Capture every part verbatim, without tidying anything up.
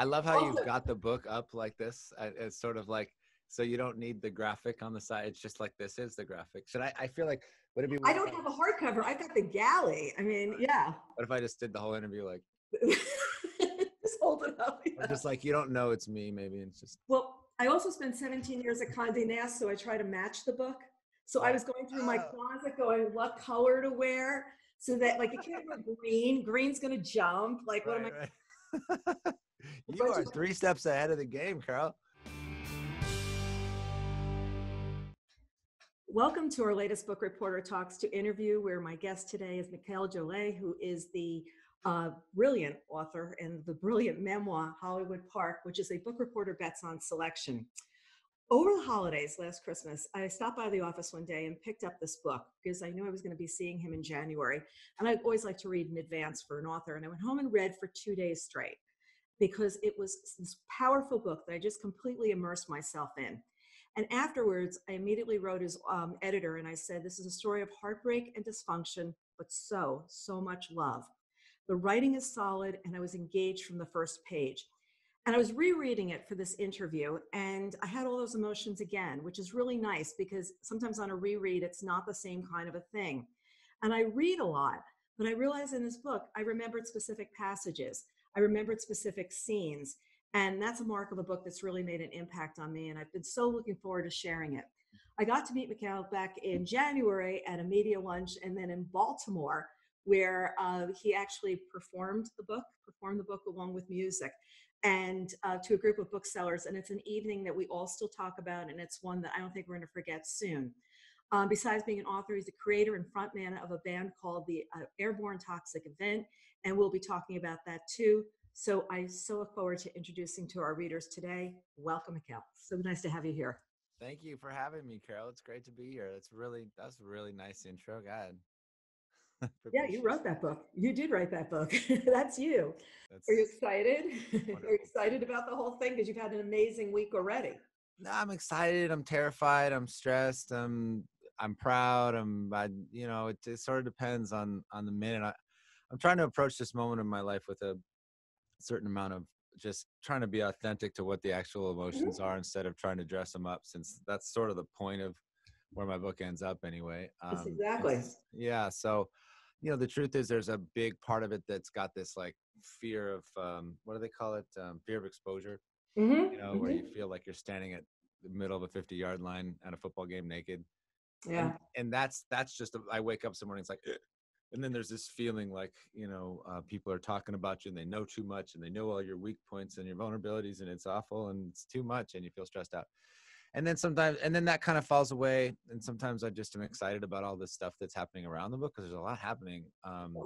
I love how you've got the book up like this. It's sort of like, so you don't need the graphic on the side. It's just like, this is the graphic. Should I, I feel like, would it be? I don't have a hardcover. I've got the galley. I mean, yeah. What if I just did the whole interview like? Just hold it up. Yeah. Just like, you don't know it's me, maybe. It's just. Well, I also spent seventeen years at Condé Nast, so I try to match the book. So I was going through my closet going, what color to wear? So that, like, it can't be green. Green's going to jump. Like, what right, am I? Right. You are three steps ahead of the game, Carl. Welcome to our latest Book Reporter Talks to interview, where my guest today is Mikel Jollett, who is the uh, brilliant author and the brilliant memoir, Hollywood Park, which is a Book Reporter Bets on selection. Over the holidays last Christmas, I stopped by the office one day and picked up this book because I knew I was going to be seeing him in January. And I always like to read in advance for an author. And I went home and read for two days straight, because it was this powerful book that I just completely immersed myself in. And afterwards, I immediately wrote his um, editor and I said, this is a story of heartbreak and dysfunction, but so, so much love. The writing is solid, and I was engaged from the first page. And I was rereading it for this interview, and I had all those emotions again, which is really nice, because sometimes on a reread, it's not the same kind of a thing. And I read a lot, but I realized in this book, I remembered specific passages. I remembered specific scenes, and that's a mark of a book that's really made an impact on me, and I've been so looking forward to sharing it. I got to meet Mikel back in January at a media lunch, and then in Baltimore, where uh, he actually performed the book, performed the book along with music, and uh, to a group of booksellers, and it's an evening that we all still talk about, and it's one that I don't think we're going to forget soon. Um, besides being an author, he's a creator and frontman of a band called the uh, Airborne Toxic Event, and we'll be talking about that too. So I so look forward to introducing to our readers today. Welcome, Mikel. So nice to have you here. Thank you for having me, Carol. It's great to be here. That's really, that's a really nice intro. God. Yeah, you wrote that book. You did write that book. That's you. That's Are you excited? Are you excited about the whole thing? Because you've had an amazing week already. No, I'm excited. I'm terrified. I'm stressed. I'm I'm proud. I'm, I, you know, it, it sort of depends on, on the minute. I, I'm trying to approach this moment in my life with a certain amount of just trying to be authentic to what the actual emotions mm-hmm. are, instead of trying to dress them up, since that's sort of the point of where my book ends up anyway. Um, that's exactly. Yeah. So, you know, the truth is there's a big part of it that's got this like fear of, um, what do they call it? Um, fear of exposure, mm-hmm. you know, mm-hmm. where you feel like you're standing at the middle of a fifty yard line at a football game naked. Yeah. And, and that's, that's just, a, I wake up some morning, it's like, ugh. And then there's this feeling like, you know, uh, people are talking about you and they know too much and they know all your weak points and your vulnerabilities, and it's awful and it's too much and you feel stressed out. And then sometimes, and then that kind of falls away. And sometimes I just am excited about all this stuff that's happening around the book, because there's a lot happening. Um,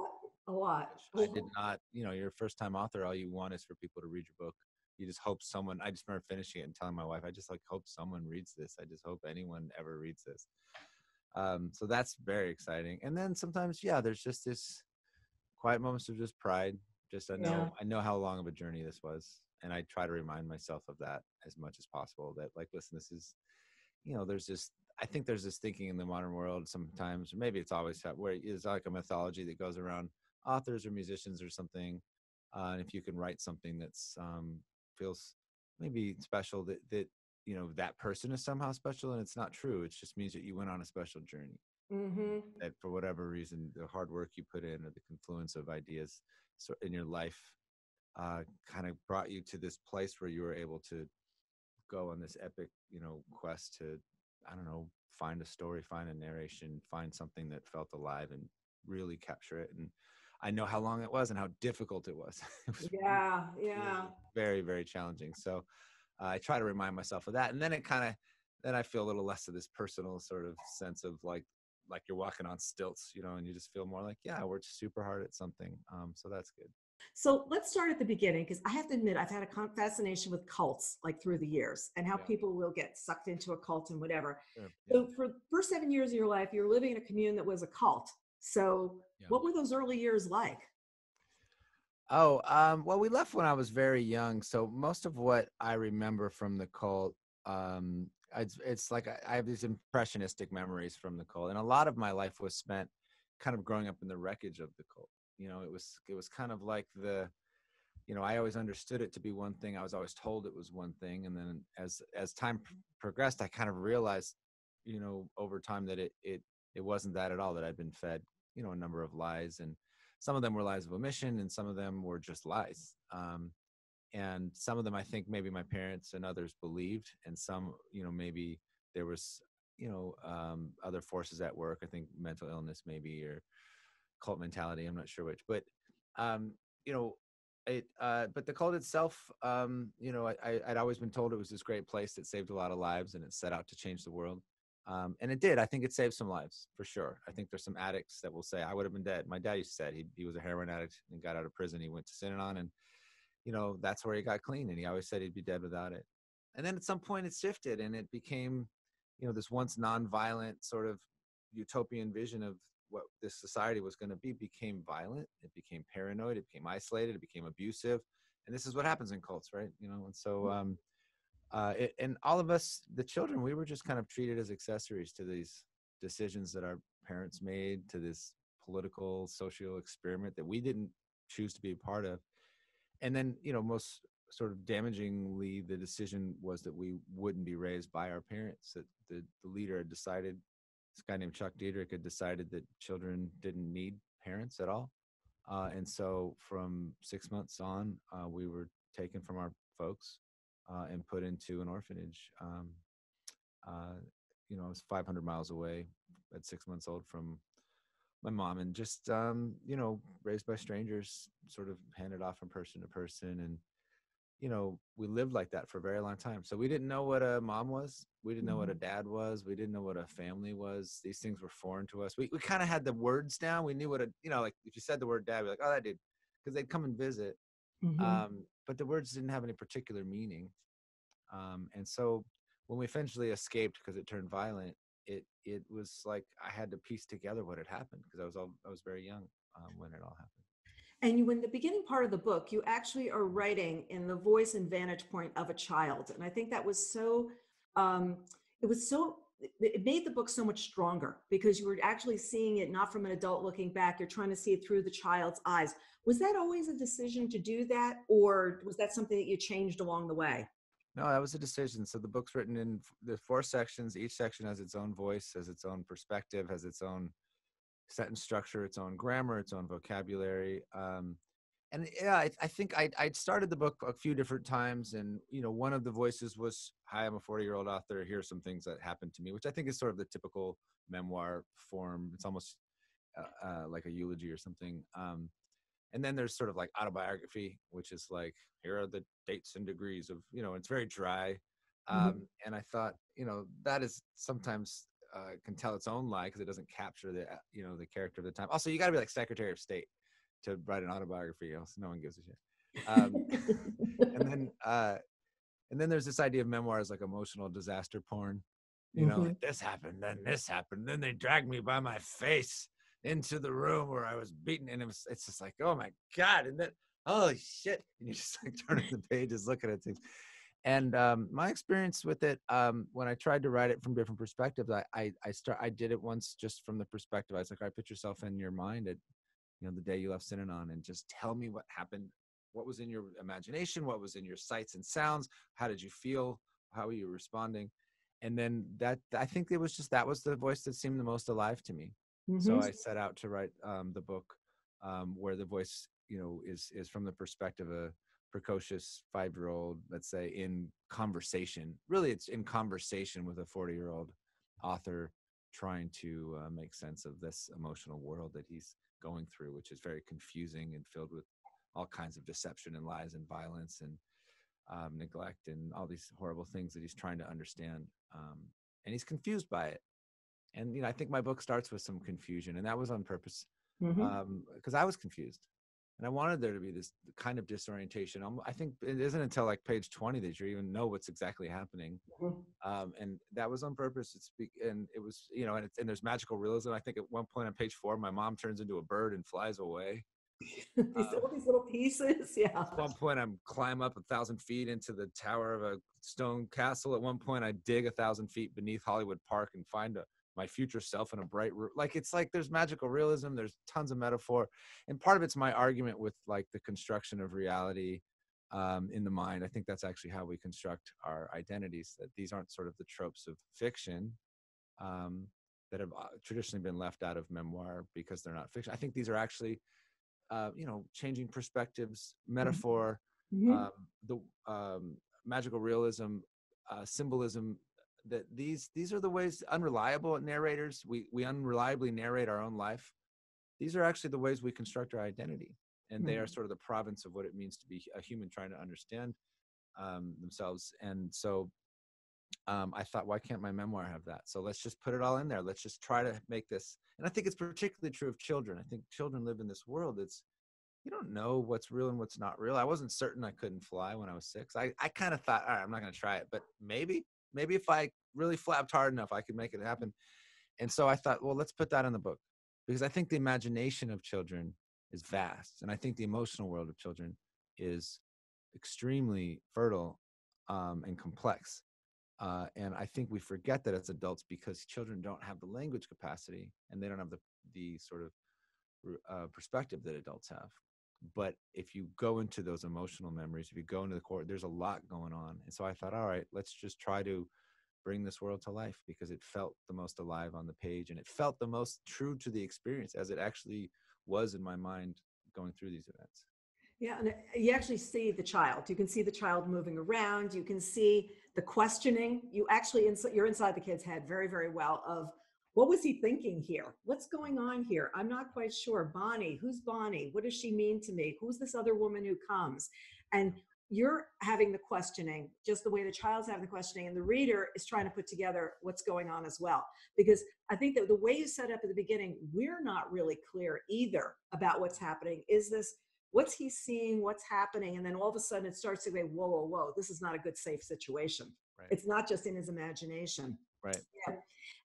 a lot. I did not, you know, you're a first time author. All you want is for people to read your book. You just hope someone, I just remember finishing it and telling my wife, I just like hope someone reads this. I just hope anyone ever reads this. Um, so that's very exciting. And then sometimes, yeah, there's just this quiet moments of just pride. Just, I know, yeah. I know how long of a journey this was. And I try to remind myself of that as much as possible, that like, listen, this is, you know, there's this, I think there's this thinking in the modern world sometimes, or maybe it's always where it's like a mythology that goes around authors or musicians or something. Uh, and if you can write something that's um, feels maybe special, that, that, you know, that person is somehow special, and it's not true. It just means that you went on a special journey. Mm-hmm. That for whatever reason, the hard work you put in or the confluence of ideas so in your life Uh, kind of brought you to this place where you were able to go on this epic, you know, quest to, I don't know, find a story, find a narration, find something that felt alive and really capture it. And I know how long it was and how difficult it was. It was yeah, really, yeah. Very, very challenging. So uh, I try to remind myself of that. And then it kind of, then I feel a little less of this personal sort of sense of like, like you're walking on stilts, you know, and you just feel more like, yeah, I worked super hard at something. Um, so that's good. So let's start at the beginning, because I have to admit, I've had a fascination with cults like through the years, and how yeah. people will get sucked into a cult and whatever. Sure. Yeah. So for the first seven years of your life, you're living in a commune that was a cult. So yeah. what were those early years like? Oh, um, well, we left when I was very young. So most of what I remember from the cult, um, it's, it's like I, I have these impressionistic memories from the cult. And a lot of my life was spent kind of growing up in the wreckage of the cult. You know, it was, it was kind of like the, you know, I always understood it to be one thing. I was always told it was one thing. And then as, as time pr- progressed, I kind of realized, you know, over time that it, it, it wasn't that at all, that I'd been fed, you know, a number of lies, and some of them were lies of omission and some of them were just lies. Um, and some of them, I think maybe my parents and others believed, and some, you know, maybe there was, you know, um, other forces at work. I think mental illness maybe, or cult mentality. I'm not sure which, but, um, you know, it, uh, but the cult itself, um, you know, I, I, I'd always been told it was this great place that saved a lot of lives and it set out to change the world. Um, and it did. I think it saved some lives for sure. I think there's some addicts that will say, I would have been dead. My dad used to say he, he was a heroin addict and got out of prison. He went to Synanon, and, you know, that's where he got clean. And he always said he'd be dead without it. And then at some point it shifted and it became, you know, this once nonviolent sort of utopian vision of what this society was going to be became violent. It became paranoid. It became isolated. It became abusive. And this is what happens in cults, right? You know, and so, um, uh, it, and all of us, the children, we were just kind of treated as accessories to these decisions that our parents made, to this political, social experiment that we didn't choose to be a part of. And then, you know, most sort of damagingly, the decision was that we wouldn't be raised by our parents, that the, the leader had decided, this guy named Chuck Diedrich had decided that children didn't need parents at all. Uh, and so from six months on, uh, we were taken from our folks uh, and put into an orphanage. Um, uh, you know, I was five hundred miles away at six months old from my mom, and just, um, you know, raised by strangers, sort of handed off from person to person. And, you know, we lived like that for a very long time. So we didn't know what a mom was. We didn't know what a dad was. We didn't know what a family was. These things were foreign to us. We we kind of had the words down. We knew what a, you know, like if you said the word dad, we're like, oh, that dude, because they'd come and visit. Mm-hmm. Um, but the words didn't have any particular meaning. Um, and so when we eventually escaped because it turned violent, it it was like I had to piece together what had happened, because I was all I was very young um, when it all happened. And when the beginning part of the book, you actually are writing in the voice and vantage point of a child. And I think that was so, um, it was so, it made the book so much stronger, because you were actually seeing it not from an adult looking back, you're trying to see it through the child's eyes. Was that always a decision to do that? Or was that something that you changed along the way? No, that was a decision. So the book's written in the four sections. Each section has its own voice, has its own perspective, has its own sentence structure, its own grammar, its own vocabulary. Um, and yeah, I, I think I'd, I'd started the book a few different times. And, you know, one of the voices was, hi, I'm a forty year old author. Here's some things that happened to me, which I think is sort of the typical memoir form. It's almost uh, uh, like a eulogy or something. Um, and then there's sort of like autobiography, which is like, here are the dates and degrees of, you know, it's very dry. Um, mm-hmm. And I thought, you know, that is sometimes Uh, can tell its own lie, because it doesn't capture the, you know, the character of the time. Also, you got to be like Secretary of State to write an autobiography, else no one gives a shit. Um, and then, uh, and then there's this idea of memoirs like emotional disaster porn. You know, mm-hmm. like, this happened, then this happened, then they dragged me by my face into the room where I was beaten, and it was, it's just like, oh my god, and then holy shit, and you're just like turning the pages, looking at things. And um, my experience with it, um, when I tried to write it from different perspectives, I I, I start I did it once just from the perspective. I was like, all right, put yourself in your mind at, you know, the day you left Synanon, and just tell me what happened, what was in your imagination, what was in your sights and sounds, how did you feel, how were you responding, and then that I think it was just that was the voice that seemed the most alive to me. Mm-hmm. So I set out to write um, the book um, where the voice, you know, is is from the perspective of precocious five-year-old, let's say, in conversation. Really, it's in conversation with a forty-year-old author trying to uh, make sense of this emotional world that he's going through, which is very confusing and filled with all kinds of deception and lies and violence and um, neglect and all these horrible things that he's trying to understand. Um, and he's confused by it. And, you know, I think my book starts with some confusion, and that was on purpose, because mm-hmm. um, I was confused. And I wanted there to be this kind of disorientation. I think it isn't until like page twenty that you even know what's exactly happening. Mm-hmm. Um, and that was on purpose. It's be- and it was, you know, and, it's, and there's magical realism. I think at one point on page four, my mom turns into a bird and flies away. these, um, all these little pieces, yeah. At one point, I'm climb up a thousand feet into the tower of a stone castle. At one point, I dig a thousand feet beneath Hollywood Park and find a my future self in a bright room. Like, it's like there's magical realism. There's tons of metaphor. And part of it's my argument with like the construction of reality um, in the mind. I think that's actually how we construct our identities, that these aren't sort of the tropes of fiction um, that have traditionally been left out of memoir because they're not fiction. I think these are actually, uh, you know, changing perspectives, metaphor, mm-hmm. um, the um, magical realism, uh, symbolism, that these these are the ways unreliable narrators, we we unreliably narrate our own life. These are actually the ways we construct our identity. And they are sort of the province of what it means to be a human trying to understand um, themselves. And so um, I thought, why can't my memoir have that? So let's just put it all in there. Let's just try to make this. And I think it's particularly true of children. I think children live in this world. It's, you don't know what's real and what's not real. I wasn't certain I couldn't fly when I was six. I, I kind of thought, all right, I'm not going to try it, but maybe. Maybe if I really flapped hard enough, I could make it happen. And so I thought, well, let's put that in the book, because I think the imagination of children is vast. And I think the emotional world of children is extremely fertile um, and complex. Uh, and I think we forget that as adults, because children don't have the language capacity and they don't have the, the sort of uh, perspective that adults have. But if you go into those emotional memories, if you go into the core, there's a lot going on. And so I thought, all right, let's just try to bring this world to life, because it felt the most alive on the page, and it felt the most true to the experience as it actually was in my mind going through these events. Yeah, and you actually see the child. You can see the child moving around. You can see the questioning. You actually, you're inside the kid's head very, very well of, what was he thinking here? What's going on here? I'm not quite sure. Bonnie, who's Bonnie? What does she mean to me? Who's this other woman who comes? And you're having the questioning, just the way the child's having the questioning, and the reader is trying to put together what's going on as well. Because I think that the way you set up at the beginning, we're not really clear either about what's happening. Is this, what's he seeing? What's happening? And then all of a sudden it starts to go, whoa, whoa, whoa, this is not a good, safe situation. Right. It's not just in his imagination. Right. Yeah.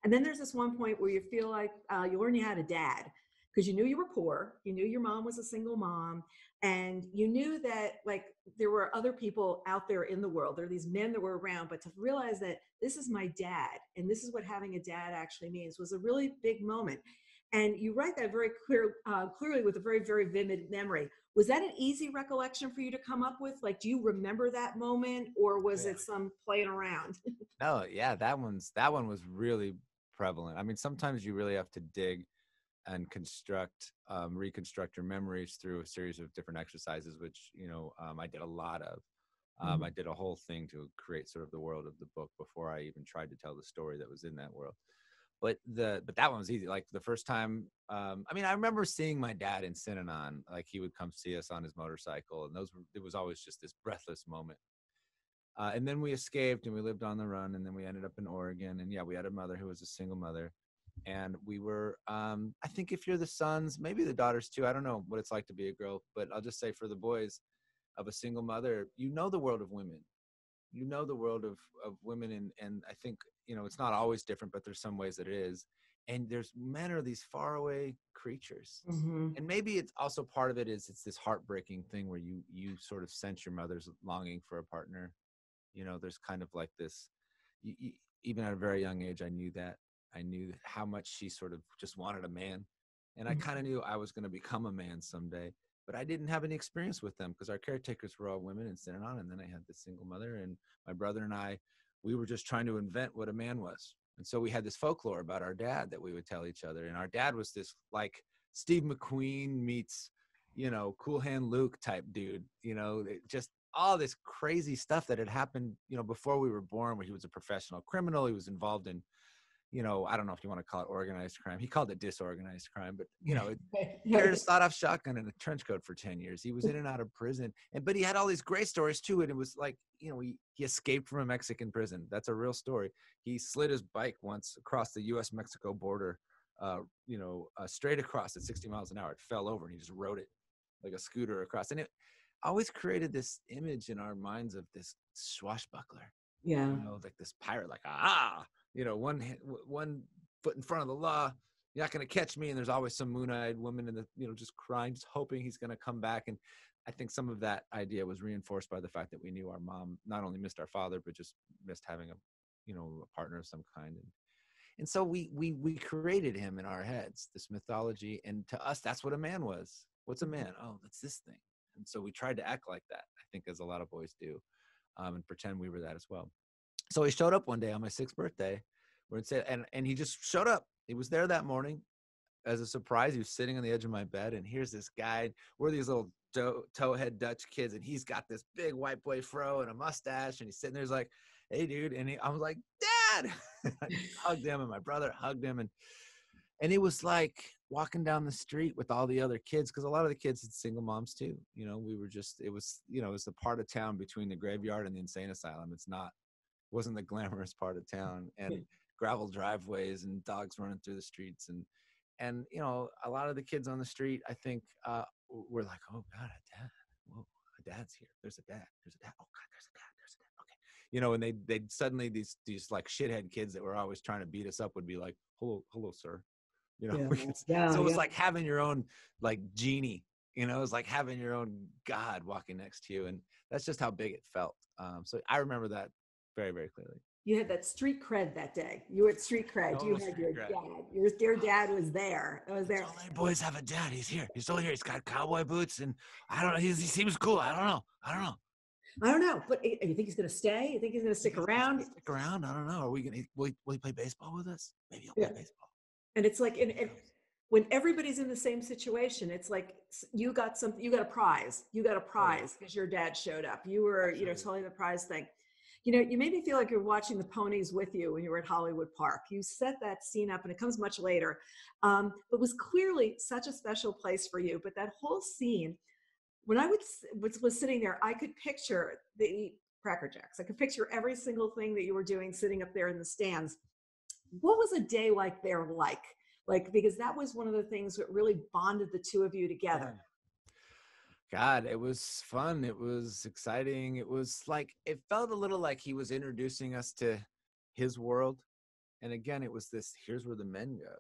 And then there's this one point where you feel like uh, you learn you had a dad, because you knew you were poor, you knew your mom was a single mom, and you knew that like there were other people out there in the world. There are these men that were around, but to realize that this is my dad and this is what having a dad actually means was a really big moment. And you write that very clear, uh, clearly with a very, very vivid memory. Was that an easy recollection for you to come up with? Like, do you remember that moment, or was yeah. it some playing around? No, yeah, that one's that one was really prevalent. I mean, sometimes you really have to dig and construct, um, reconstruct your memories through a series of different exercises, which, you know, um, I did a lot of. Um, mm-hmm. I did a whole thing to create sort of the world of the book before I even tried to tell the story that was in that world. But the but that one was easy. Like the first time, um, I mean, I remember seeing my dad in Synanon. Like he would come see us on his motorcycle, and those were, it was always just this breathless moment. Uh, and then we escaped, and we lived on the run, and then we ended up in Oregon. And yeah, we had a mother who was a single mother, and we were. Um, I think if you're the sons, maybe the daughters too. I don't know what it's like to be a girl, but I'll just say for the boys of a single mother, you know the world of women. You know the world of of women, and and I think, you know, it's not always different, but there's some ways that it is. And there's men are these faraway creatures, mm-hmm. and maybe it's also part of it is it's this heartbreaking thing where you you sort of sense your mother's longing for a partner. You know, there's kind of like this. You, you, even at a very young age, I knew that I knew how much she sort of just wanted a man, and mm-hmm. I kind of knew I was going to become a man someday. But I didn't have any experience with them because our caretakers were all women in Synanon. And then I had this single mother, and my brother and I, we were just trying to invent what a man was. And so we had this folklore about our dad that we would tell each other. And our dad was this like Steve McQueen meets, you know, Cool Hand Luke type dude, you know, it just all this crazy stuff that had happened, you know, before we were born, where he was a professional criminal. He was involved in, you know, I don't know if you want to call it organized crime. He called it disorganized crime, but you know, he had a sawed-off shotgun and a trench coat for ten years. He was in and out of prison, and but he had all these great stories too. And it was like, you know, he, he escaped from a Mexican prison. That's a real story. He slid his bike once across the U S Mexico border, uh, you know, uh, straight across at sixty miles an hour. It fell over, and he just rode it like a scooter across. And it always created this image in our minds of this swashbuckler. Yeah, you know, like this pirate, like ah. You know, one one foot in front of the law, you're not going to catch me. And there's always some moon-eyed woman in the, you know, just crying, just hoping he's going to come back. And I think some of that idea was reinforced by the fact that we knew our mom not only missed our father, but just missed having a, you know, a partner of some kind. And, And so we, we, we created him in our heads, this mythology. And to us, that's what a man was. What's a man? Oh, that's this thing. And so we tried to act like that, I think, as a lot of boys do, um, and pretend we were that as well. So he showed up one day on my sixth birthday, where it said, and, and he just showed up. He was there that morning as a surprise. He was sitting on the edge of my bed, and here's this guy. We're these little towhead Dutch kids, and he's got this big white boy fro and a mustache, and he's sitting there. He's like, hey, dude. And he, I was like, Dad! I hugged him, and my brother hugged him. And, and it was like walking down the street with all the other kids, because a lot of the kids had single moms, too. You know, we were just, it was, you know, it was the part of town between the graveyard and the insane asylum. It's not, wasn't the glamorous part of town, and gravel driveways and dogs running through the streets. And, and, you know, a lot of the kids on the street, I think, uh, were like, oh God, a dad, whoa, a dad's here. There's a dad, there's a dad. Oh God, there's a dad, there's a dad. Okay. You know, and they, they'd suddenly these, these like shithead kids that were always trying to beat us up would be like, hello, hello, sir. You know, yeah. Yeah, so it was yeah. like having your own like genie, you know, it was like having your own God walking next to you. And that's just how big it felt. Um, so I remember that very, very clearly. You had that street cred that day. You were at street cred. You had your dad. Your, your dad was there. I was there. All my boys have a dad. He's here. He's still here. He's got cowboy boots and I don't know. He's, he seems cool. I don't know. I don't know. I don't know. But you think he's going to stay? You think he's going to stick around? Stick around? I don't know. Are we going to, will, will he play baseball with us? Maybe he'll yeah. play baseball. And it's like, and, and when everybody's in the same situation, it's like you got something, you got a prize. You got a prize because your dad showed up. You were, you know, totally the prize thing. You know, you made me feel like you're watching the ponies with you when you were at Hollywood Park. You set that scene up, and it comes much later. Um, it was clearly such a special place for you. But that whole scene, when I would, was, was sitting there, I could picture the Cracker Jacks. I could picture every single thing that you were doing sitting up there in the stands. What was a day like there like? Like, because that was one of the things that really bonded the two of you together. Yeah. God, it was fun. It was exciting. It was like, it felt a little like he was introducing us to his world. And again, it was this, here's where the men go.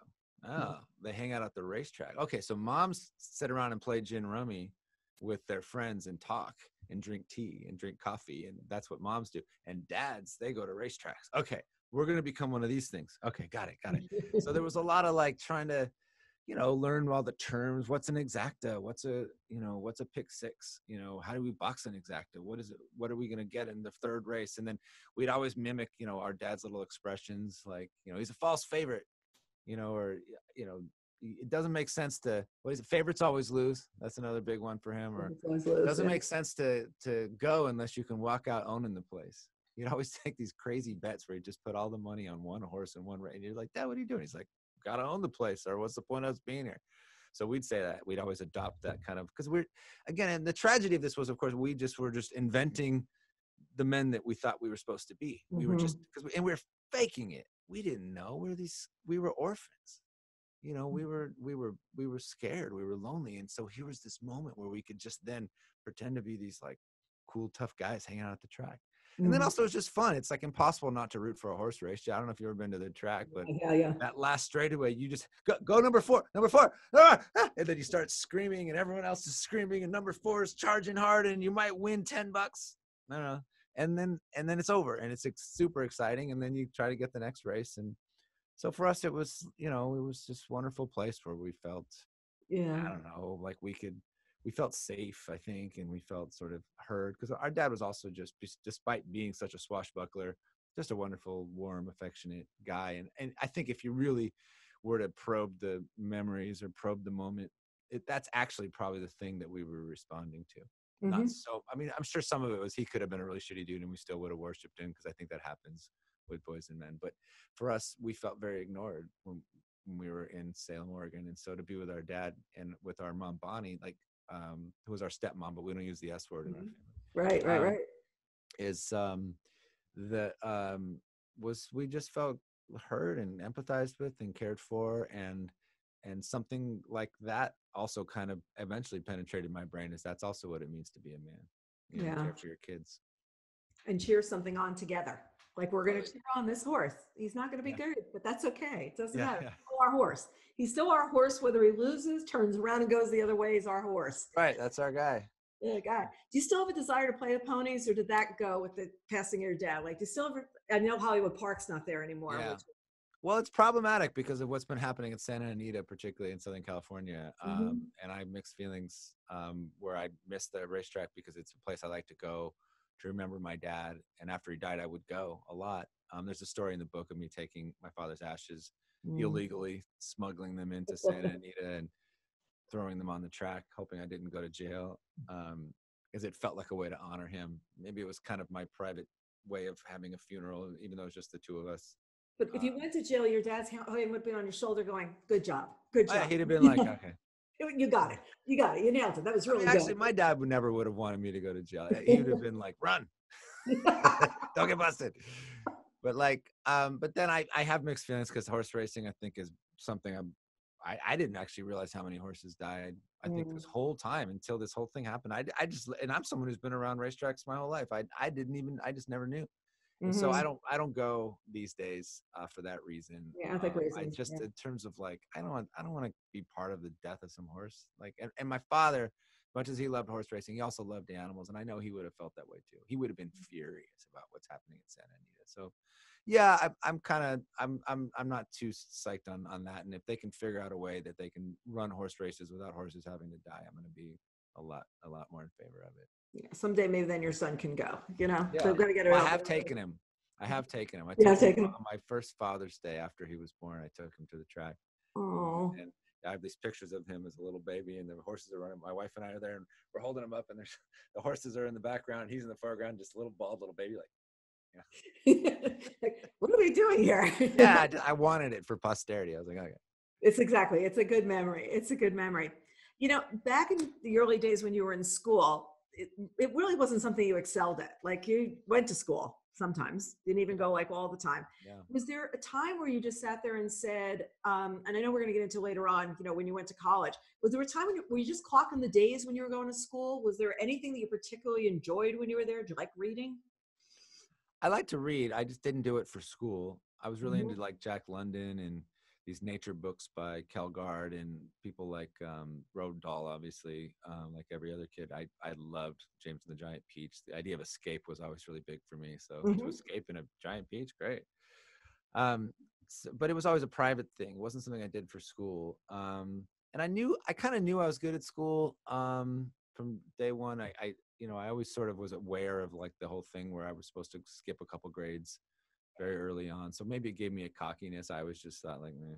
Oh, mm-hmm. They hang out at the racetrack. Okay, so moms sit around and play gin rummy with their friends and talk and drink tea and drink coffee. And that's what moms do. And dads, they go to racetracks. Okay, we're going to become one of these things. Okay, got it, got it. So there was a lot of like trying to, you know, learn all the terms. What's an exacta? What's a, you know, what's a pick six? You know, how do we box an exacta? What is it? What are we going to get in the third race? And then we'd always mimic, you know, our dad's little expressions like, you know, he's a false favorite, you know, or, you know, it doesn't make sense to, what is it? Favorites always lose. That's another big one for him. Or lose, it doesn't yeah. make sense to, to go unless you can walk out owning the place. You'd always take these crazy bets where he just put all the money on one horse and one race. And you're like, Dad, what are you doing? He's like, gotta own the place, or what's the point of us being here? So we'd say that we'd always adopt that kind of, because we're, again, and the tragedy of this was, of course, we just were just inventing the men that we thought we were supposed to be. We mm-hmm. were just because we, and we we're faking it. We didn't know we we're these. We were orphans, you know. We were we were we were scared. We were lonely, and so here was this moment where we could just then pretend to be these like cool, tough guys hanging out at the track. And then also it's just fun. It's like impossible not to root for a horse race. I don't know if you've ever been to the track, but yeah, yeah. that last straightaway, you just go, go number four, number four. Ah, ah, and then you start screaming and everyone else is screaming and number four is charging hard and you might win ten bucks. I don't know. And then, and then it's over and it's super exciting. And then you try to get the next race. And so for us, it was, you know, it was just a wonderful place where we felt, yeah, I don't know, like we could, we felt safe, I think, and we felt sort of heard because our dad was also just, despite being such a swashbuckler, just a wonderful, warm, affectionate guy. And and I think if you really were to probe the memories or probe the moment, it, that's actually probably the thing that we were responding to. Mm-hmm. Not so. I mean, I'm sure some of it was he could have been a really shitty dude and we still would have worshipped him because I think that happens with boys and men. But for us, we felt very ignored when, when we were in Salem, Oregon. And so to be with our dad and with our mom, Bonnie, like, um who was our stepmom, but we don't use the S word in our family. Right, right, um, right. Is um the um was we just felt heard and empathized with and cared for, and and something like that also kind of eventually penetrated my brain is that's also what it means to be a man. You know, yeah. Care for your kids. And cheer something on together. Like we're gonna cheer on this horse. He's not gonna be yeah. good, but that's okay. It doesn't yeah, matter. Yeah. He's still our horse. He's still our horse, whether he loses, turns around and goes the other way, is our horse. Right, that's our guy. Yeah, guy. Do you still have a desire to play the ponies, or did that go with the passing of your dad? Like, do you still ever? I know Hollywood Park's not there anymore. Yeah. Which, Well, it's problematic because of what's been happening in Santa Anita, particularly in Southern California. Mm-hmm. Um, and I have mixed feelings um, where I miss the racetrack because it's a place I like to go to remember my dad. And after he died, I would go a lot. Um, there's a story in the book of me taking my father's ashes mm. illegally, smuggling them into Santa Anita and throwing them on the track, hoping I didn't go to jail. Um, because it felt like a way to honor him. Maybe it was kind of my private way of having a funeral, even though it was just the two of us. But if you went to jail, your dad's hand would have been on your shoulder going, good job, good job. Yeah, he'd have been like, okay. You got it. You got it. You nailed it. That was really I mean, good. Actually, my dad would never would have wanted me to go to jail. He would have been like, run. Don't get busted. But like, um, but then I, I have mixed feelings because horse racing, I think, is something I'm, I, I didn't actually realize how many horses died. I mm. think this whole time until this whole thing happened. I, I just, and I'm someone who's been around racetracks my whole life. I, I didn't even, I just never knew. And mm-hmm. so I don't, I don't go these days uh, for that reason. Yeah, um, I just yeah. in terms of like, I don't, want, I don't want to be part of the death of some horse. Like, and, and my father, as much as he loved horse racing, he also loved the animals, and I know he would have felt that way too. He would have been furious about what's happening in Santa Anita. So, yeah, I, I'm kind of, I'm, I'm, I'm not too psyched on on that. And if they can figure out a way that they can run horse races without horses having to die, I'm going to be a lot, a lot more in favor of it. Yeah, someday maybe then your son can go, you know. Yeah. So I'm gonna get her well, I have taken him. I have taken him. I yeah, took taken him on my first Father's Day after he was born. I took him to the track. Oh. And I have these pictures of him as a little baby, and the horses are running. My wife and I are there, and we're holding him up, and there's the horses are in the background. He's in the foreground, just a little bald little baby, like, yeah. Like, what are we doing here? Yeah, I, I wanted it for posterity. I was like, okay. It's exactly. It's a good memory. It's a good memory. You know, back in the early days when you were in school. It, it really wasn't something you excelled at. Like you went to school sometimes, didn't even go like all the time. Yeah. Was there a time where you just sat there and said, um, and I know we're going to get into later on, you know, when you went to college, was there a time when you, were you just clocking the days when you were going to school? Was there anything that you particularly enjoyed when you were there? Did you like reading? I like to read. I just didn't do it for school. I was really mm-hmm. into like Jack London and these nature books by Calgard and people like um, Roald Dahl, obviously, um, like every other kid. I, I loved James and the Giant Peach. The idea of escape was always really big for me. So mm-hmm. to escape in a giant peach, great. Um, so, but it was always a private thing. It wasn't something I did for school. Um, and I knew, I kind of knew I was good at school um, from day one. I, I, you know, I always sort of was aware of like the whole thing where I was supposed to skip a couple grades very early on. So maybe it gave me a cockiness. I was just thought like, meh.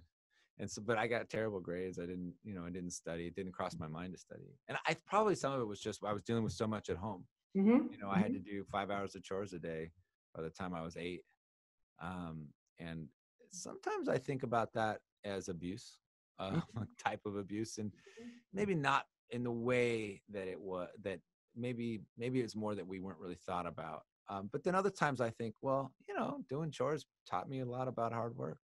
And so, but I got terrible grades. I didn't, you know, I didn't study. It didn't cross my mind to study. And I probably, some of it was just, I was dealing with so much at home. Mm-hmm. You know, I had to do five hours of chores a day by the time I was eight. Um, and sometimes I think about that as abuse, uh, type of abuse, and maybe not in the way that it was, that maybe, maybe it's more that we weren't really thought about. Um, but then other times I think, well, you know, doing chores taught me a lot about hard work.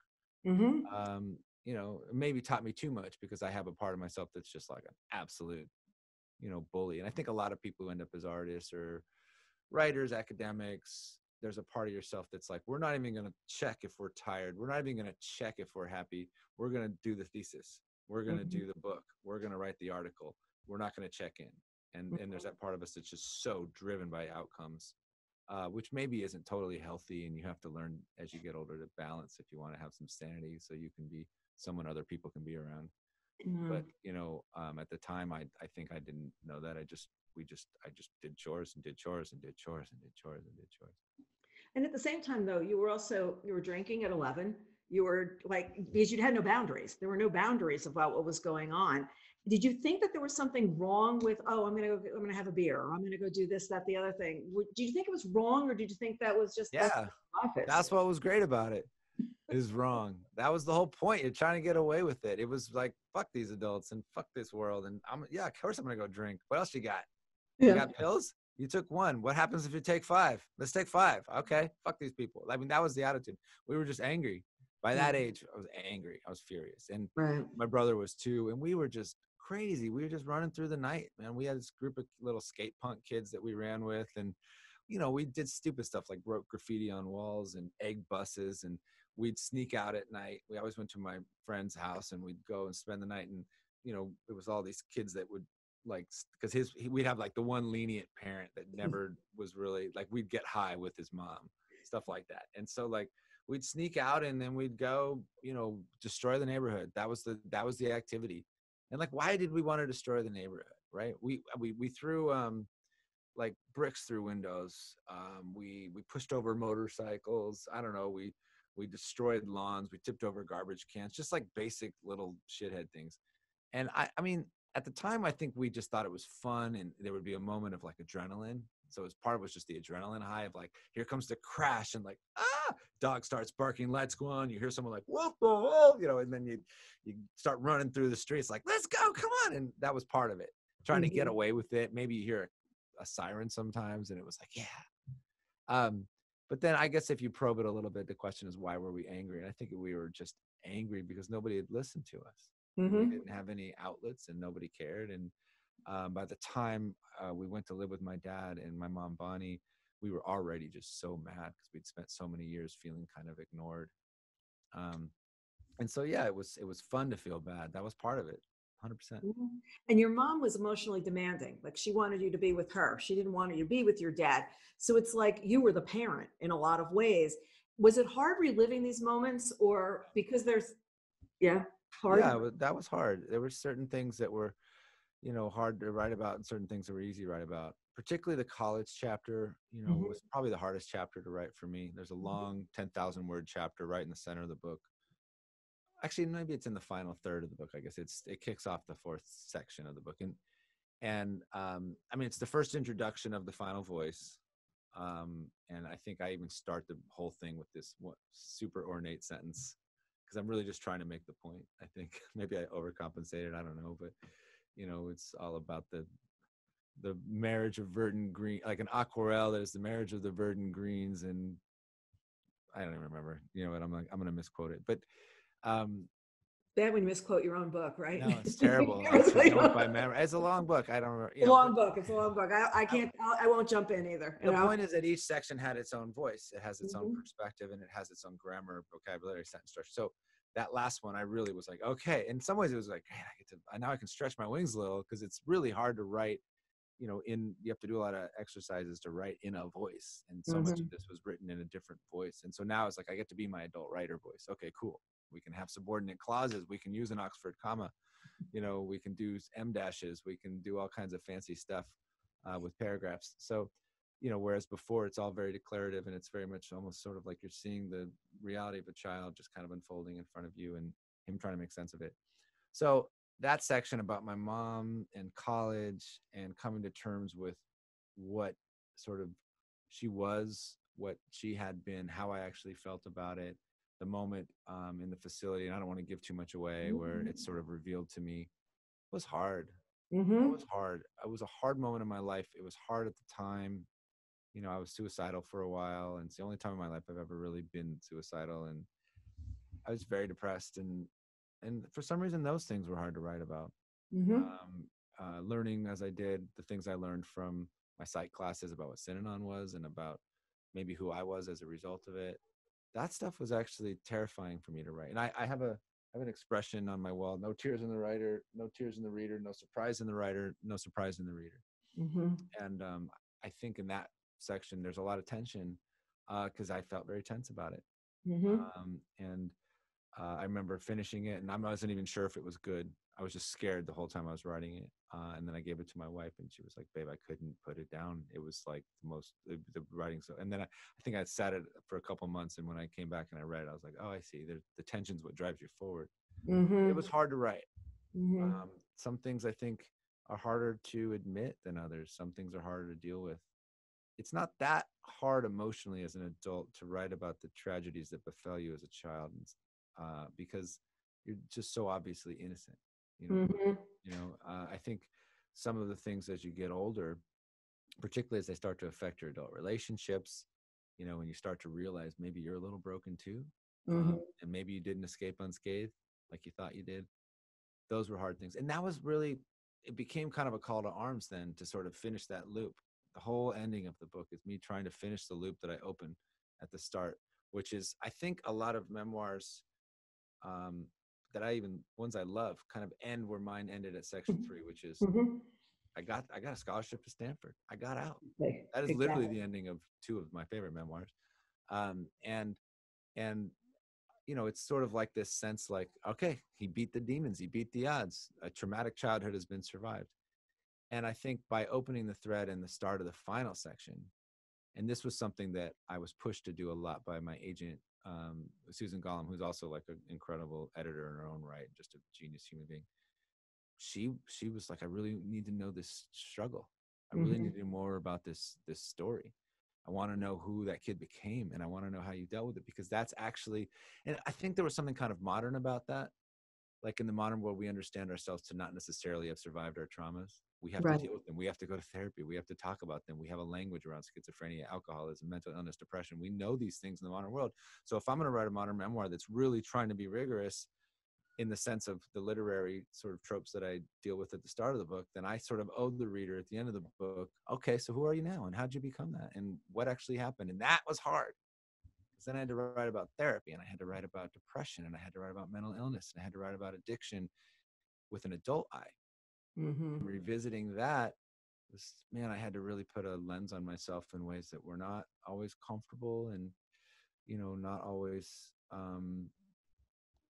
Mm-hmm. Um, you know, maybe taught me too much because I have a part of myself that's just like an absolute, you know, bully. And I think a lot of people who end up as artists or writers, academics, there's a part of yourself that's like, we're not even going to check if we're tired. We're not even going to check if we're happy. We're going to do the thesis. We're going to mm-hmm. do the book. We're going to write the article. We're not going to check in. And, mm-hmm. and there's that part of us that's just so driven by outcomes. Uh, which maybe isn't totally healthy, and you have to learn as you get older to balance if you want to have some sanity so you can be someone other people can be around. Mm. But, you know, um, at the time, I I think I didn't know that. I just, we just, I just did chores and did chores and did chores and did chores and did chores. And at the same time, though, you were also, you were drinking at eleven. You were like, because you had no boundaries. There were no boundaries about what was going on. Did you think that there was something wrong with, oh, I'm gonna go, I'm gonna have a beer, or I'm gonna go do this, that, the other thing? Did you think it was wrong, or did you think that was just yeah? Office? That's what was great about it. It was wrong. That was the whole point. You're trying to get away with it. It was like, fuck these adults and fuck this world. And I'm yeah, of course I'm gonna go drink. What else you got? You yeah. got pills? You took one. What happens if you take five? Let's take five. Okay, fuck these people. I mean, that was the attitude. We were just angry. By that age, I was angry. I was furious, and right. my brother was too. And we were just crazy. We were just running through the night, man. We had this group of little skate punk kids that we ran with, and you know, we did stupid stuff like wrote graffiti on walls and egg buses, and we'd sneak out at night. We always went to my friend's house, and we'd go and spend the night. And you know, it was all these kids that would like, because his he, we'd have like the one lenient parent that never was really like, we'd get high with his mom, stuff like that. And so like we'd sneak out and then we'd go, you know, destroy the neighborhood. That was the, that was the activity. And like, why did we want to destroy the neighborhood? Right. We, we, we threw, um, like bricks through windows. Um, we, we pushed over motorcycles. I don't know. We, we destroyed lawns. We tipped over garbage cans, just like basic little shithead things. And I, I mean, at the time, I think we just thought it was fun and there would be a moment of like adrenaline. So as part of it was just the adrenaline high of like, here comes the crash and like, ah, dog starts barking, lights go on. You hear someone like, whoa, whoa, you know, and then you, you start running through the streets like, let's go, come on. And that was part of it. Trying mm-hmm. to get away with it. Maybe you hear a, a siren sometimes and it was like, yeah. Um, but then I guess if you probe it a little bit, the question is why were we angry? And I think we were just angry because nobody had listened to us. Mm-hmm. We didn't have any outlets and nobody cared. And um, by the time uh, we went to live with my dad and my mom, Bonnie, we were already just so mad because we'd spent so many years feeling kind of ignored. Um, and so, yeah, it was, it was fun to feel bad. That was part of it. one hundred percent. And your mom was emotionally demanding. Like she wanted you to be with her. She didn't want you to be with your dad. So it's like you were the parent in a lot of ways. Was it hard reliving these moments or because there's, yeah. Hard. Yeah, that was hard. There were certain things that were, you know, hard to write about and certain things that were easy to write about, particularly the college chapter, you know, mm-hmm. was probably the hardest chapter to write for me. There's a long ten thousand word chapter right in the center of the book. Actually, maybe it's in the final third of the book. I guess it's, it kicks off the fourth section of the book. And, and um, I mean, it's the first introduction of the final voice. Um, and I think I even start the whole thing with this one super ornate sentence. Because I'm really just trying to make the point. I think maybe I overcompensated. I don't know, but you know, it's all about the the marriage of verdant green, like an aquarelle that is the marriage of the verdant greens, and I don't even remember. You know what? I'm like, I'm gonna misquote it, but um, bad when you misquote your own book, right? No, it's terrible. it's, by memory. It's a long book. I don't remember. You know, long but, book. It's a long book. I, I can't. I'll, I won't jump in either. The point is that each section had its own voice. It has its mm-hmm. own perspective, and it has its own grammar, vocabulary, sentence structure. So that last one, I really was like, okay. In some ways, it was like, man, I get to now I can stretch my wings a little because it's really hard to write. You know, in you have to do a lot of exercises to write in a voice, and so mm-hmm. much of this was written in a different voice. And so now it's like I get to be my adult writer voice. Okay, cool. We can have subordinate clauses. We can use an Oxford comma. You know, we can do em dashes. We can do all kinds of fancy stuff uh, with paragraphs. So, you know, whereas before it's all very declarative and it's very much almost sort of like you're seeing the reality of a child just kind of unfolding in front of you and him trying to make sense of it. So that section about my mom and college and coming to terms with what sort of she was, what she had been, how I actually felt about it, the moment um, in the facility, and I don't want to give too much away, mm-hmm. where it's sort of revealed to me, it was hard. Mm-hmm. It was hard. It was a hard moment in my life. It was hard at the time. You know, I was suicidal for a while, and it's the only time in my life I've ever really been suicidal, and I was very depressed, and and for some reason, those things were hard to write about. Mm-hmm. Um, uh, learning as I did, the things I learned from my psych classes about what Synanon was and about maybe who I was as a result of it, that stuff was actually terrifying for me to write. And I, I have a, I have an expression on my wall, no tears in the writer, no tears in the reader, no surprise in the writer, no surprise in the reader. Mm-hmm. And um, I think in that section, there's a lot of tension because uh, I felt very tense about it. Mm-hmm. Um, and uh, I remember finishing it and I wasn't even sure if it was good. I was just scared the whole time I was writing it. Uh, and then I gave it to my wife and she was like, babe, I couldn't put it down. It was like the most, the, the writing. So, and then I, I think I sat it for a couple months. And when I came back and I read it, I was like, oh, I see. There's, the tension's what drives you forward. Mm-hmm. It was hard to write. Mm-hmm. Um, some things I think are harder to admit than others. Some things are harder to deal with. It's not that hard emotionally as an adult to write about the tragedies that befell you as a child uh, because you're just so obviously innocent. You know, mm-hmm. you know uh, I think some of the things as you get older, particularly as they start to affect your adult relationships, you know, when you start to realize maybe you're a little broken too, mm-hmm. um, and maybe you didn't escape unscathed like you thought you did. Those were hard things. And that was really, it became kind of a call to arms then to sort of finish that loop. The whole ending of the book is me trying to finish the loop that I opened at the start, which is, I think a lot of memoirs, um, that I even ones I love kind of end where mine ended at section three, which is mm-hmm. I got I got a scholarship to Stanford. I got out. That is exactly. Literally the ending of two of my favorite memoirs. Um, and And, you know, it's sort of like this sense like, okay, he beat the demons, he beat the odds. A traumatic childhood has been survived. And I think by opening the thread in the start of the final section, and this was something that I was pushed to do a lot by my agent, um, Susan Gollum, who's also like an incredible editor in her own right, just a genius human being. She she was like, I really need to know this struggle. I really mm-hmm. need to know more about this this story. I want to know who that kid became, and I want to know how you dealt with it, because that's actually, and I think there was something kind of modern about that. Like in the modern world, we understand ourselves to not necessarily have survived our traumas. We have right. to deal with them. We have to go to therapy. We have to talk about them. We have a language around schizophrenia, alcoholism, mental illness, depression. We know these things in the modern world. So if I'm going to write a modern memoir that's really trying to be rigorous in the sense of the literary sort of tropes that I deal with at the start of the book, then I sort of owe the reader at the end of the book, okay, so who are you now? And how'd you become that? And what actually happened? And that was hard. Because then I had to write about therapy, and I had to write about depression, and I had to write about mental illness, and I had to write about addiction with an adult eye. Mm-hmm. Revisiting that was, man, I had to really put a lens on myself in ways that were not always comfortable and, you know, not always um,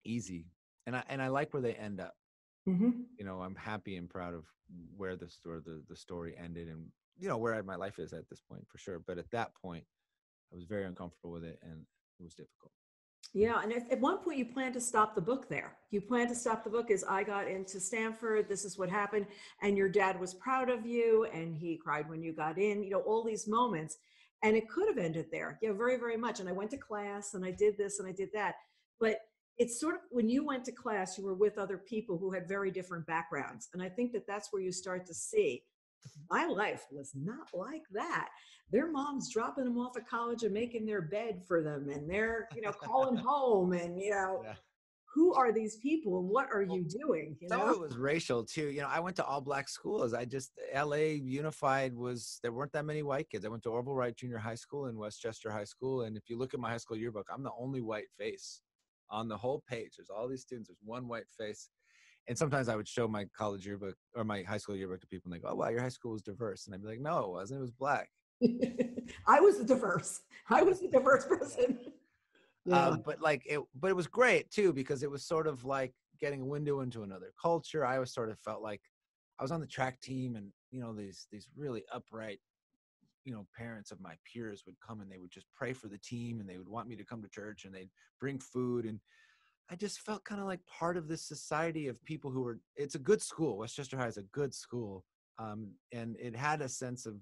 easy. And I and I like where they end up. Mm-hmm. You know, I'm happy and proud of where the story, the, the story ended, and, you know, where my life is at this point for sure. But at that point, I was very uncomfortable with it, and it was difficult. Yeah, and at, at one point you plan to stop the book there. You plan to stop the book as I got into Stanford, this is what happened, and your dad was proud of you, and he cried when you got in, you know, all these moments. And it could have ended there. Yeah, very, very much. And I went to class, and I did this, and I did that. But it's sort of, when you went to class, you were with other people who had very different backgrounds. And I think that that's where you start to see, my life was not like that. Their mom's dropping them off at college and making their bed for them, and they're, you know, calling home, and, you know, yeah. who are these people and what are well, you doing? You some know? Of it was racial too. You know, I went to all black schools. I just, L A Unified was, there weren't that many white kids. I went to Orville Wright Junior High School and Westchester High School. And if you look at my high school yearbook, I'm the only white face on the whole page. There's all these students, there's one white face. And sometimes I would show my college yearbook or my high school yearbook to people, and they go, oh, wow, your high school was diverse. And I'd be like, no, it wasn't. It was black. I was diverse. I was a diverse person. Yeah. Um, but like, it, but it was great too, because it was sort of like getting a window into another culture. I was sort of felt like I was on the track team, and, you know, these, these really upright, you know, parents of my peers would come, and they would just pray for the team, and they would want me to come to church, and they'd bring food. And I just felt kind of like part of this society of people who were, it's a good school. Westchester High is a good school. Um, and it had a sense of,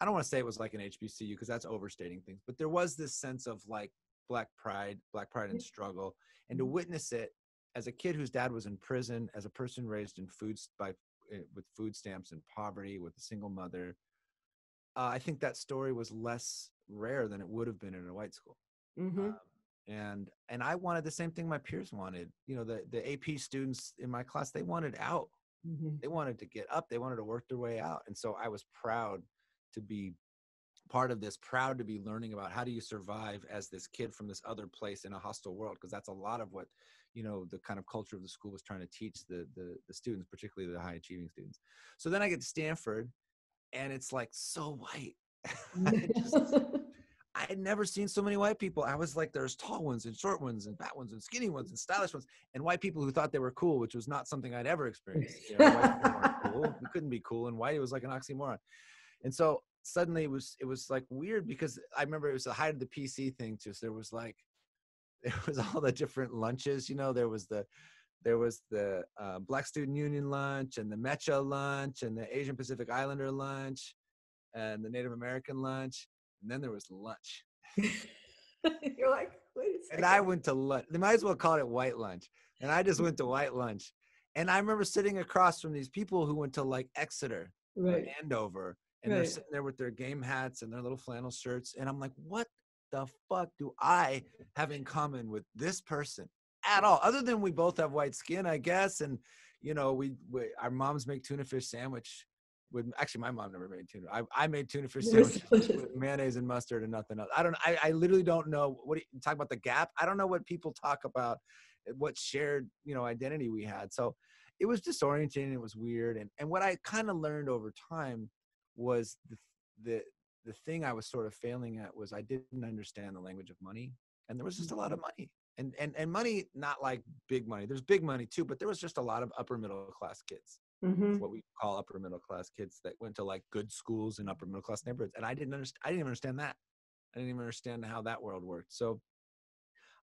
I don't want to say it was like an H B C U, because that's overstating things, but there was this sense of like black pride, black pride and struggle. And to witness it as a kid whose dad was in prison, as a person raised in food by, with food stamps and poverty, with a single mother, uh, I think that story was less rare than it would have been in a white school. Mm-hmm. Um, And and I wanted the same thing my peers wanted. You know, the, the A P students in my class, they wanted out. Mm-hmm. They wanted to get up. They wanted to work their way out. And so I was proud to be part of this, proud to be learning about how do you survive as this kid from this other place in a hostile world, because that's a lot of what, you know, the kind of culture of the school was trying to teach the, the, the students, particularly the high achieving students. So then I get to Stanford, and it's like so white. I just, I had never seen so many white people. I was like, there's tall ones and short ones and fat ones and skinny ones and stylish ones, and white people who thought they were cool, which was not something I'd ever experienced. You know, white people weren't cool. We couldn't be cool, and white, it was like an oxymoron. And so suddenly it was, it was like weird, because I remember it was the height of the P C thing too. So there was like, there was all the different lunches, you know, there was the, there was the uh, Black Student Union lunch, and the Mecha lunch, and the Asian Pacific Islander lunch, and the Native American lunch. And then there was lunch. You're like, wait a second. And I went to lunch. They might as well call it white lunch. And I just went to white lunch. And I remember sitting across from these people who went to like Exeter right. or Andover. And right. they're sitting there with their game hats and their little flannel shirts. And I'm like, what the fuck do I have in common with this person at all? Other than we both have white skin, I guess. And, you know, we, we our moms make tuna fish sandwich. With, actually, my mom never made tuna. I, I made tuna fish sandwiches with mayonnaise and mustard and nothing else. I don't. I, I literally don't know what do you, talk about the gap. I don't know what people talk about, what shared you know identity we had. So it was disorienting. It was weird. And and what I kind of learned over time was the, the the thing I was sort of failing at was I didn't understand the language of money. And there was just a lot of money. And, and, and money, not like big money. There's big money too, but there was just a lot of upper middle class kids. Mm-hmm. What we call upper middle class kids that went to like good schools in upper middle class neighborhoods. And I didn't understand, I didn't even understand that. I didn't even understand how that world worked. So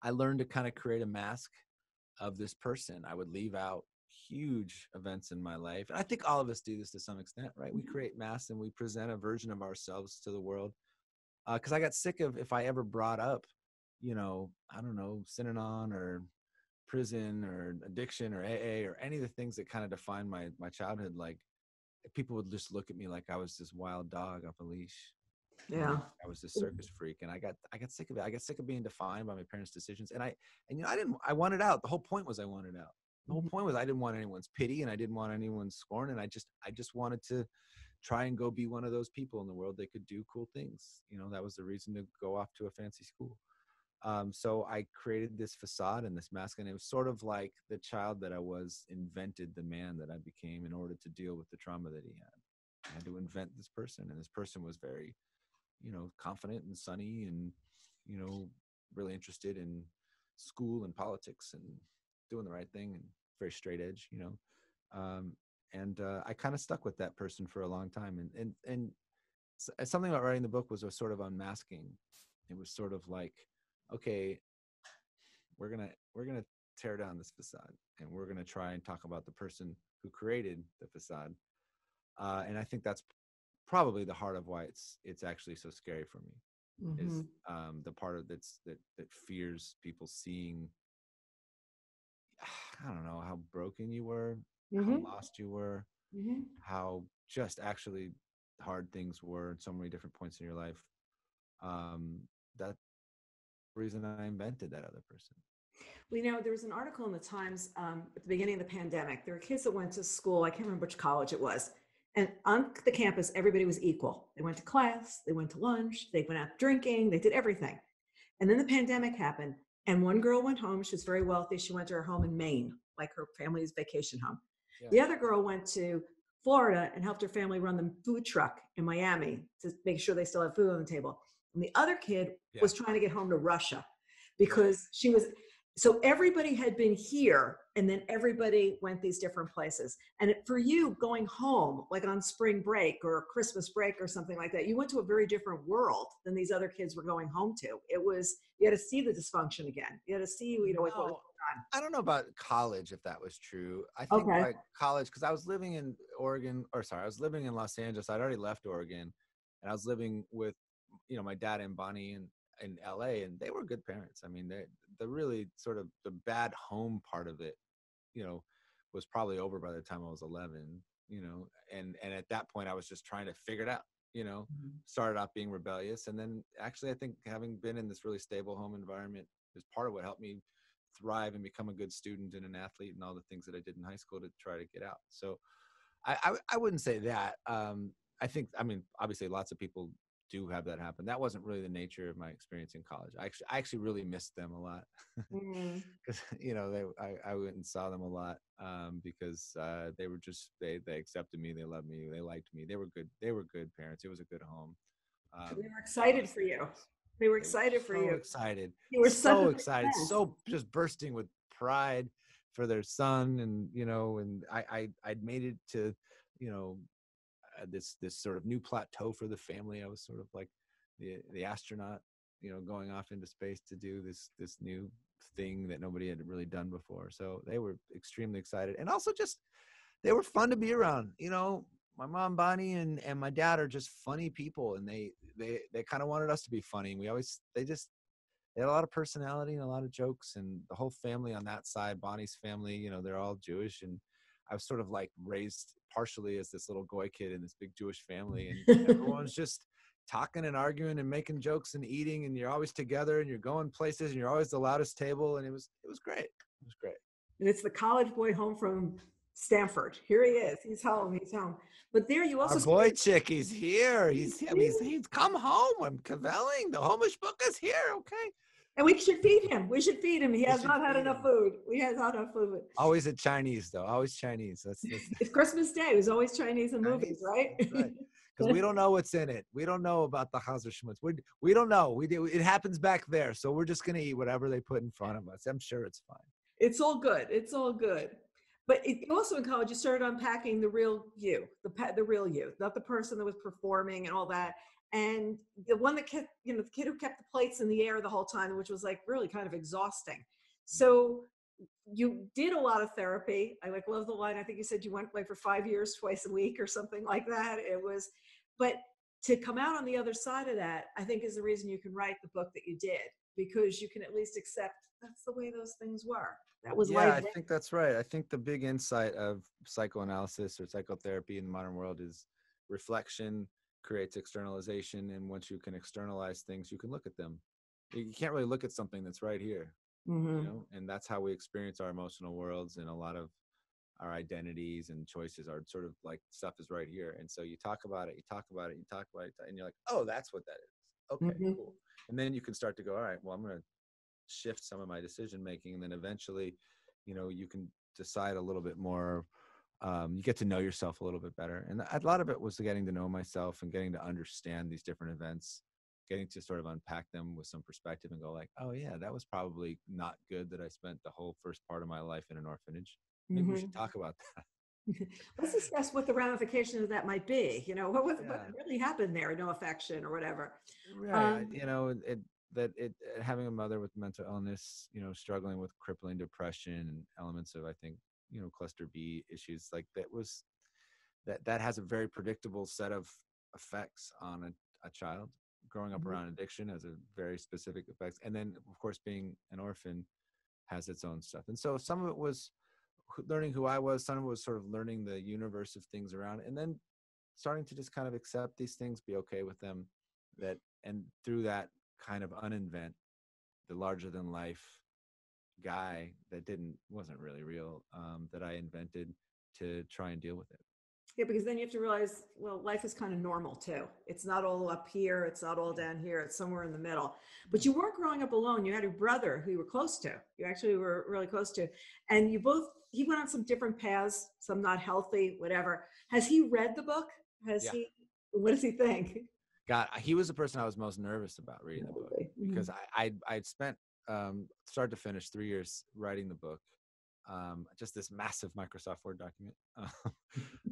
I learned to kind of create a mask of this person. I would leave out huge events in my life. And I think all of us do this to some extent, right? We create masks and we present a version of ourselves to the world. Uh, 'cause I got sick of, if I ever brought up, you know, I don't know, Synanon or prison or addiction or A A or any of the things that kind of defined my my childhood, like people would just look at me like I was this wild dog off a leash. Yeah, I was this circus freak, and I got I got sick of it. I got sick of being defined by my parents' decisions, and I and you know I didn't I wanted out. The whole point was I wanted out. The whole point was I didn't want anyone's pity, and I didn't want anyone's scorn, and I just I just wanted to try and go be one of those people in the world that could do cool things. You know, that was the reason to go off to a fancy school. Um, so I created this facade and this mask, and it was sort of like the child that I was invented the man that I became in order to deal with the trauma that he had. I had to invent this person, and this person was very, you know, confident and sunny and, you know, really interested in school and politics and doing the right thing and very straight edge, you know. Um, and uh, I kind of stuck with that person for a long time. And, and, and something about writing the book was a sort of unmasking. It was sort of like, okay, we're gonna we're gonna tear down this facade, and we're gonna try and talk about the person who created the facade. Uh, and I think that's probably the heart of why it's it's actually so scary for me, mm-hmm. is um, the part of that's that that fears people seeing. I don't know how broken you were, mm-hmm. how lost you were, mm-hmm. how just actually hard things were at so many different points in your life. Um, that. Reason I invented that other person. Well, you know, there was an article in the Times um, at the beginning of the pandemic. There were kids that went to school. I can't remember which college it was. And on the campus, everybody was equal. They went to class. They went to lunch. They went out drinking. They did everything. And then the pandemic happened. And one girl went home. She was very wealthy. She went to her home in Maine, like her family's vacation home. Yeah. The other girl went to Florida and helped her family run the food truck in Miami to make sure they still have food on the table. And the other kid yeah. was trying to get home to Russia because she was, so everybody had been here and then everybody went these different places. And it, for you going home, like on spring break or Christmas break or something like that, you went to a very different world than these other kids were going home to. It was, you had to see the dysfunction again. You had to see, you know, what no, was going on. I don't know about college, if that was true. I think okay. like college, because I was living in Oregon, or sorry, I was living in Los Angeles. I'd already left Oregon and I was living with, you know, my dad and Bonnie in, in L A, and they were good parents. I mean, they, the really sort of the bad home part of it, you know, was probably over by the time I was eleven, you know, and, and at that point I was just trying to figure it out, you know, mm-hmm. started off being rebellious. And then actually I think having been in this really stable home environment is part of what helped me thrive and become a good student and an athlete and all the things that I did in high school to try to get out. So I, I, I wouldn't say that. Um, I think, I mean, obviously lots of people do have that happen. That wasn't really the nature of my experience in college. I actually, I actually really missed them a lot because, you know, they, I, I went and saw them a lot um, because uh, they were just, they, they accepted me. They loved me. They liked me. They were good. They were good parents. It was a good home. Um, they were excited for you. They were excited for you. Excited. They were so excited. So just bursting with pride for their son. And, you know, and I, I, I'd made it to, you know, this this sort of new plateau for the family. I was sort of like the the astronaut, you know, going off into space to do this this new thing that nobody had really done before. So they were extremely excited, and also just they were fun to be around. You know, my mom Bonnie and and my dad are just funny people, and they they they kind of wanted us to be funny. We always they just they had a lot of personality and a lot of jokes, and the whole family on that side, Bonnie's family, you know, they're all Jewish, and I was sort of like raised partially as this little goy kid in this big Jewish family, and everyone's just talking and arguing and making jokes and eating, and you're always together and you're going places and you're always the loudest table. And it was, it was great. It was great. And it's the college boy home from Stanford. Here he is. He's home. He's home. But there you also- Our boy Chick, he's here. He's, he's, he's, he's come home. I'm cavelling. The homish book is here. Okay. And we should feed him. We should feed him. He has not had enough food. We have not enough food. Always a Chinese, though. Always Chinese. That's, that's... It's Christmas Day. It was always Chinese in movies, right? Right. because we don't know what's in it. We don't know about the Chazer Schmutz. We, we don't know. We do, it happens back there. So we're just going to eat whatever they put in front of us. I'm sure it's fine. It's all good. It's all good. But it, also in college, you started unpacking the real you, the the real you, not the person that was performing and all that. And the one that kept, you know, the kid who kept the plates in the air the whole time, which was like really kind of exhausting. So you did a lot of therapy. I like love the line. I think you said you went like for five years, twice a week or something like that. It was, but to come out on the other side of that, I think is the reason you can write the book that you did, because you can at least accept that's the way those things were. That was yeah, life. I think that's right. I think the big insight of psychoanalysis or psychotherapy in the modern world is reflection creates externalization. And once you can externalize things, you can look at them. You can't really look at something that's right here. Mm-hmm. You know? And that's how we experience our emotional worlds, and a lot of our identities and choices are sort of like stuff is right here. And so you talk about it, you talk about it, you talk about it, and you're like, oh, that's what that is. Okay, mm-hmm. cool. And then you can start to go, all right, well, I'm going to shift some of my decision making, and then eventually, you know, you can decide a little bit more. Um, you get to know yourself a little bit better, and a lot of it was getting to know myself and getting to understand these different events, getting to sort of unpack them with some perspective and go like, oh yeah, that was probably not good that I spent the whole first part of my life in an orphanage. Maybe mm-hmm. we should talk about that. Let's discuss what the ramifications of that might be. You know, what, what, yeah. what really happened there? No affection or whatever. Right. Um, you know, it. that it, having a mother with mental illness, you know, struggling with crippling depression and elements of, I think, you know, cluster B issues, like that was, that, that has a very predictable set of effects on a, a child growing up mm-hmm. around addiction has a very specific effects. And then of course, being an orphan has its own stuff. And so some of it was learning who I was, some of it was sort of learning the universe of things around, and then starting to just kind of accept these things, be okay with them, that, and through that, kind of uninvent the larger than life guy that didn't wasn't really real, um, that I invented to try and deal with it. Yeah, because then you have to realize, well, life is kind of normal too. It's not all up here, it's not all down here, it's somewhere in the middle. But you weren't growing up alone. You had a brother who you were close to. You actually were really close to. And you both, he went on some different paths, some not healthy, whatever. Has he read the book? Has yeah. he, what does he think? God, he was the person I was most nervous about reading the book, because I, I, I'd spent um, start to finish three years writing the book, um, just this massive Microsoft Word document.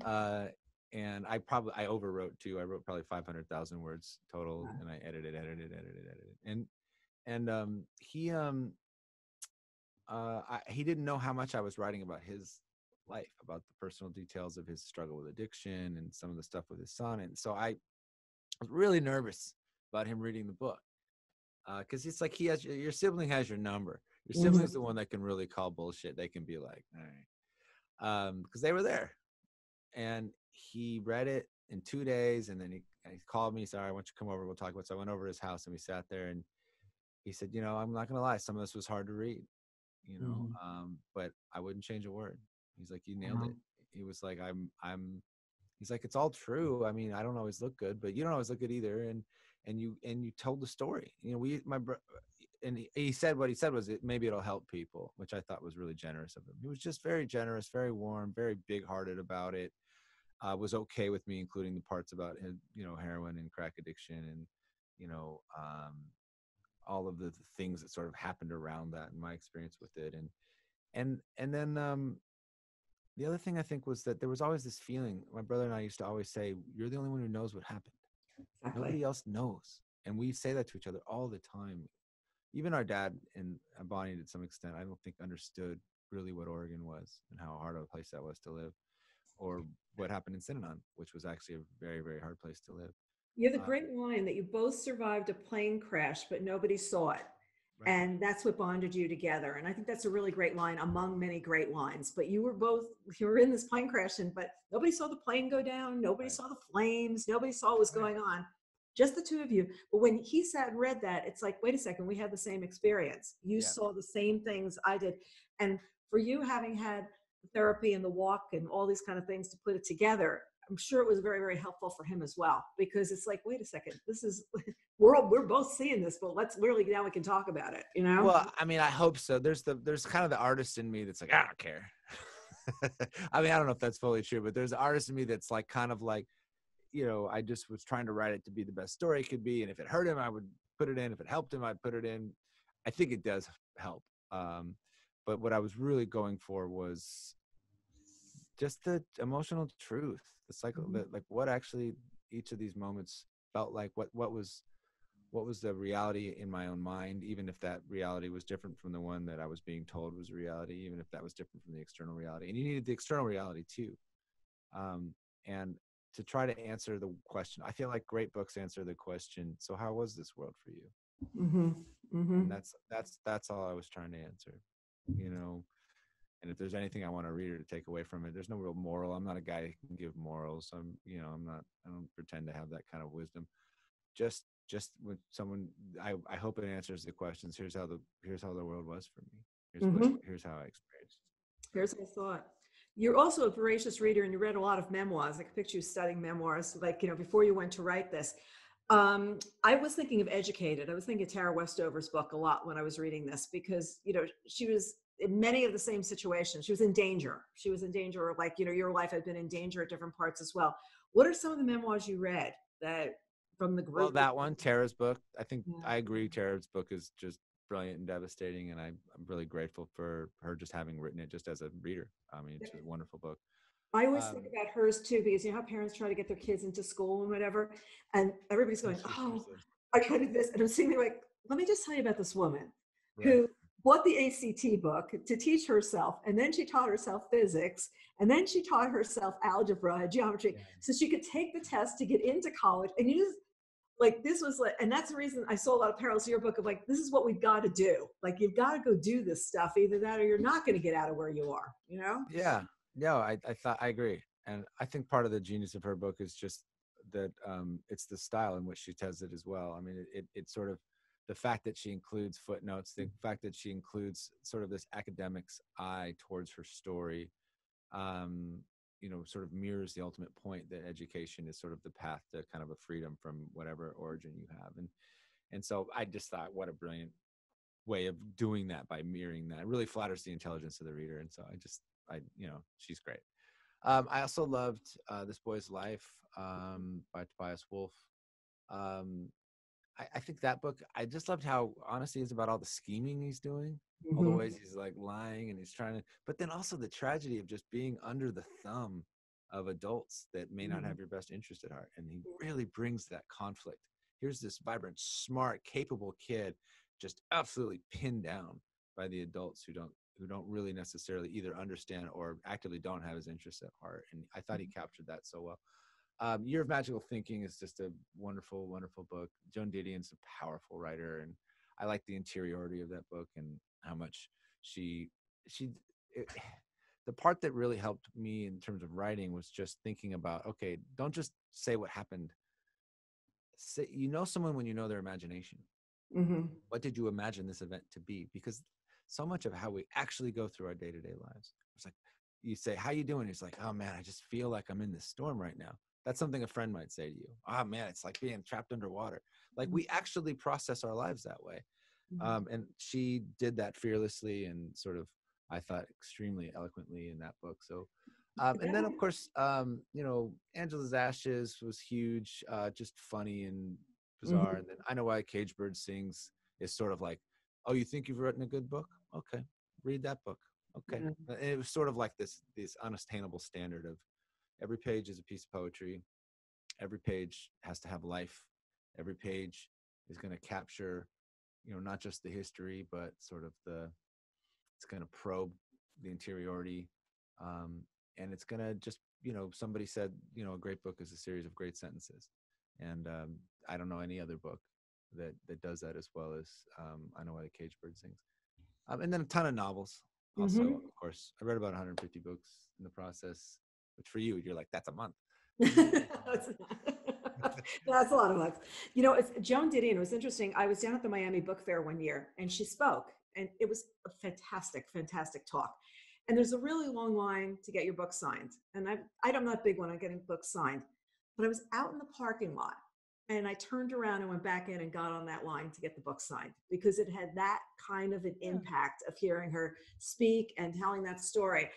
uh, and I probably, I overwrote too. I wrote probably five hundred thousand words total, and I edited, edited, edited, edited. And, and um, he, um, uh, I, he didn't know how much I was writing about his life, about the personal details of his struggle with addiction and some of the stuff with his son. And so I, I was really nervous about him reading the book, because uh, it's like he has your sibling has your number. Your mm-hmm. sibling's the one that can really call bullshit. They can be like, all right, because um, they were there. And he read it in two days, and then he, he called me. He said, all right, why don't you come over? We'll talk about it. So I went over to his house, and we sat there, and he said, you know, I'm not gonna lie, some of this was hard to read, you know, mm-hmm. um, but I wouldn't change a word. He's like, you nailed mm-hmm. it. He was like, I'm, I'm. He's like, it's all true. I mean, I don't always look good, but you don't always look good either. And, and you, and you told the story, you know, we, my bro, and he, he said, what he said was it, maybe it'll help people, which I thought was really generous of him. He was just very generous, very warm, very big hearted about it. Uh, was okay with me, including the parts about, you know, heroin and crack addiction and, you know, um, all of the, the things that sort of happened around that and my experience with it. And, and, and then, um, the other thing I think was that there was always this feeling. My brother and I used to always say, you're the only one who knows what happened. Exactly. Nobody else knows. And we say that to each other all the time. Even our dad and Bonnie, to some extent, I don't think understood really what Oregon was and how hard of a place that was to live, or what happened in Synanon, which was actually a very, very hard place to live. You have the great uh, line that you both survived a plane crash, but nobody saw it. Right. And that's what bonded you together. And I think that's a really great line among many great lines, but you were both, you were in this plane crash, and but nobody saw the plane go down. Nobody right. saw the flames. Nobody saw what was going on, just the two of you. But when he sat and read that, it's like, wait a second, we had the same experience. You yeah. saw the same things I did. And for you, having had therapy and the walk and all these kind of things to put it together, I'm sure it was very, very helpful for him as well, because it's like, wait a second, this is, we're all, we're both seeing this, but let's really, now we can talk about it, you know? Well, I mean, I hope so. There's the, there's kind of the artist in me that's like, I don't care. I mean, I don't know if that's fully true, but there's an artist in me that's like, kind of like, you know, I just was trying to write it to be the best story it could be. And if it hurt him, I would put it in. If it helped him, I'd put it in. I think it does help. Um, but what I was really going for was just the emotional truth. The cycle, mm-hmm. the, like what actually each of these moments felt like, what, what was, what was the reality in my own mind, even if that reality was different from the one that I was being told was reality, even if that was different from the external reality. And you needed the external reality too. Um, and to try to answer the question, I feel like great books answer the question, so how was this world for you? Mm-hmm. Mm-hmm. And that's, that's, that's all I was trying to answer, you know? And if there's anything I want a reader to take away from it, there's no real moral. I'm not a guy who can give morals. I'm, you know, I'm not, I don't pretend to have that kind of wisdom. Just, just when someone, I, I hope it answers the questions. Here's how the, here's how the world was for me. Here's, mm-hmm. what, here's how I experienced it. Here's what I thought. You're also a voracious reader, and you read a lot of memoirs. I could picture you studying memoirs, like, you know, before you went to write this. Um, I was thinking of Educated. I was thinking of Tara Westover's book a lot when I was reading this, because, you know, she was in many of the same situations. She was in danger. She was in danger, or like, you know, your life had been in danger at different parts as well. What are some of the memoirs you read that from the group? Well, that one, Tara's book. I think yeah. I agree. Tara's book is just brilliant and devastating, and I, I'm really grateful for her just having written it just as a reader. I mean, it's a wonderful book. I always um, think about hers too, because you know how parents try to get their kids into school and whatever, and everybody's going, oh, I could do this, and I'm sitting there like, let me just tell you about this woman right. who bought the A C T book to teach herself, and then she taught herself physics, and then she taught herself algebra, geometry, yeah. so she could take the test to get into college, and you just like this was like, and that's the reason I saw a lot of parallels to your book of like, this is what we've got to do. Like, you've got to go do this stuff, either that or you're not going to get out of where you are, you know? Yeah, no, I, I thought, I agree. And I think part of the genius of her book is just that um, it's the style in which she tells it as well. I mean, it, it, it's sort of the fact that she includes footnotes, the fact that she includes sort of this academic's eye towards her story, um, you know, sort of mirrors the ultimate point that education is sort of the path to kind of a freedom from whatever origin you have. And, and so I just thought, what a brilliant way of doing that by mirroring that. It really flatters the intelligence of the reader. And so I just, I, you know, she's great. Um, I also loved uh, This Boy's Life um, by Tobias Wolff. Um, I, I think that book, I just loved how honestly it's about all the scheming he's doing. Mm-hmm. All the ways he's like lying and he's trying to, but then also the tragedy of just being under the thumb of adults that may not have your best interest at heart. And he really brings that conflict. Here's this vibrant, smart, capable kid just absolutely pinned down by the adults who don't, who don't really necessarily either understand or actively don't have his interests at heart. And I thought he captured that so well. Um, Year of Magical Thinking is just a wonderful, wonderful book. Joan Didion's a powerful writer, and I like the interiority of that book and how much she, she, it, the part that really helped me in terms of writing was just thinking about, okay, don't just say what happened. Say, you know, someone when you know their imagination, mm-hmm. what did you imagine this event to be? Because so much of how we actually go through our day-to-day lives, it's like, you say, how you doing? It's like, oh man, I just feel like I'm in this storm right now. That's something a friend might say to you. Oh man, it's like being trapped underwater. Like we actually process our lives that way. Um, and she did that fearlessly and sort of, I thought, extremely eloquently in that book. So, um, and then of course, um, you know, Angela's Ashes was huge, uh, just funny and bizarre. Mm-hmm. And then I Know Why the Caged Bird Sings is sort of like, oh, you think you've written a good book? Okay, read that book. Okay. Mm-hmm. And it was sort of like this, this unattainable standard of every page is a piece of poetry. Every page has to have life. Every page is going to capture, you know, not just the history, but sort of the, it's going to probe the interiority. Um, and it's going to just, you know, somebody said, you know, a great book is a series of great sentences. And um, I don't know any other book that, that does that as well as um, I Know Why the Caged Bird Sings. Um, and then a ton of novels also, mm-hmm. of course. I read about one hundred fifty books in the process, which for you, you're like, that's a month. That's a lot of books. You know, it's Joan Didion. It was interesting. I was down at the Miami Book Fair one year and she spoke, and it was a fantastic, fantastic talk. And there's a really long line to get your book signed. And I, I'm not big when I'm getting books signed, but I was out in the parking lot and I turned around and went back in and got on that line to get the book signed, because it had that kind of an impact of hearing her speak and telling that story.